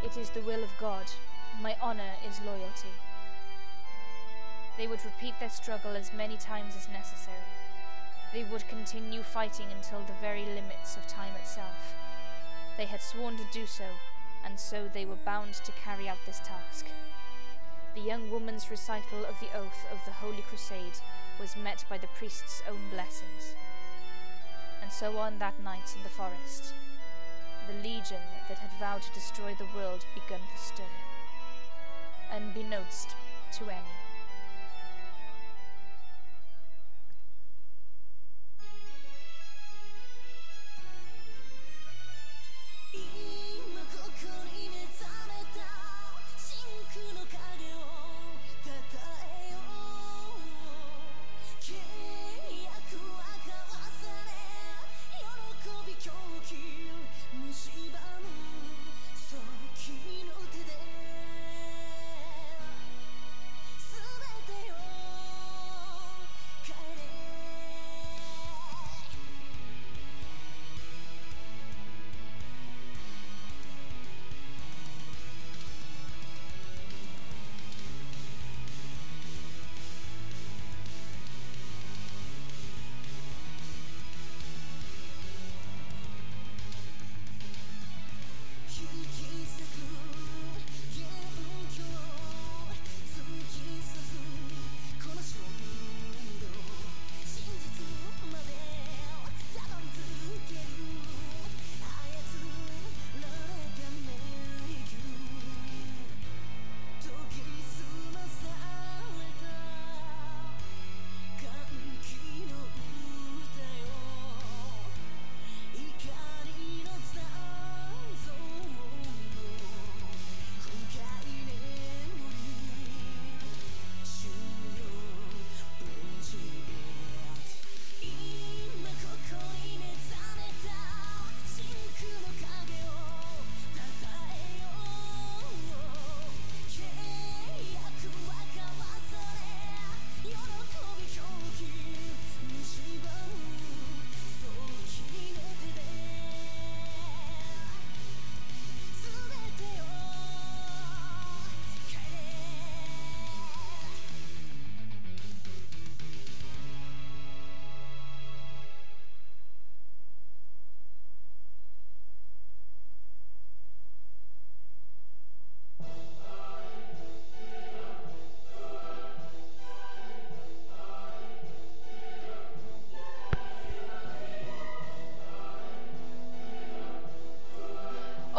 It is the will of God. My honor is loyalty. They would repeat their struggle as many times as necessary. They would continue fighting until the very limits of time itself. They had sworn to do so, and so they were bound to carry out this task. The young woman's recital of the oath of the Holy Crusade was met by the priest's own blessings. And so on that night in the forest, the legion that had vowed to destroy the world began to stir, unbeknownst to any.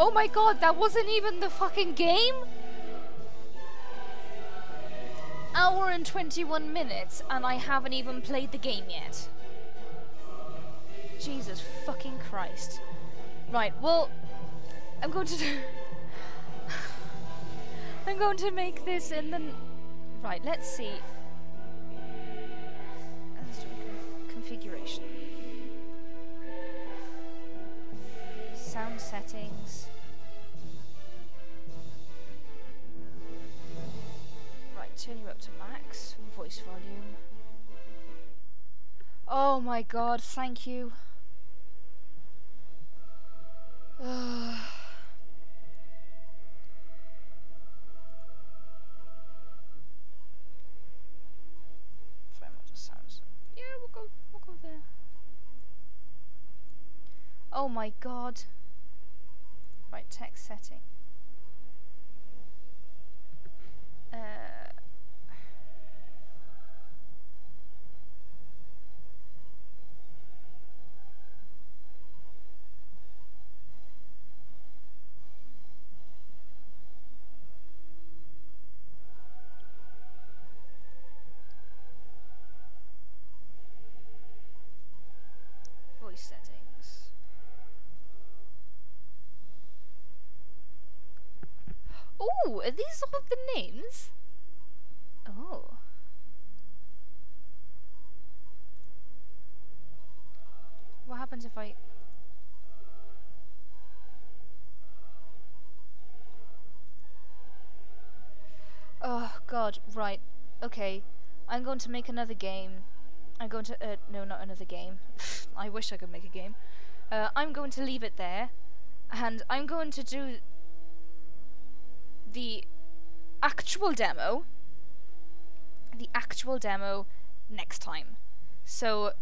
Oh my god, that wasn't even the fucking game? Hour and twenty-one minutes, and I haven't even played the game yet. Jesus fucking Christ. Right, well, I'm going to do... I'm going to make this in the... Right, let's see. Let's do configuration. Sound settings. Right, turn you up to max. Voice volume. Oh my god, thank you. Ugh. Yeah, we'll go, we'll go there. Oh my god. Right, text setting. Uh. Settings. Oh, are these all the names? Oh. What happens if I... Oh god, right. Okay. I'm going to make another game. I'm going to, uh, no, not another game. I wish I could make a game. Uh, I'm going to leave it there, and I'm going to do the actual demo, the actual demo next time. So...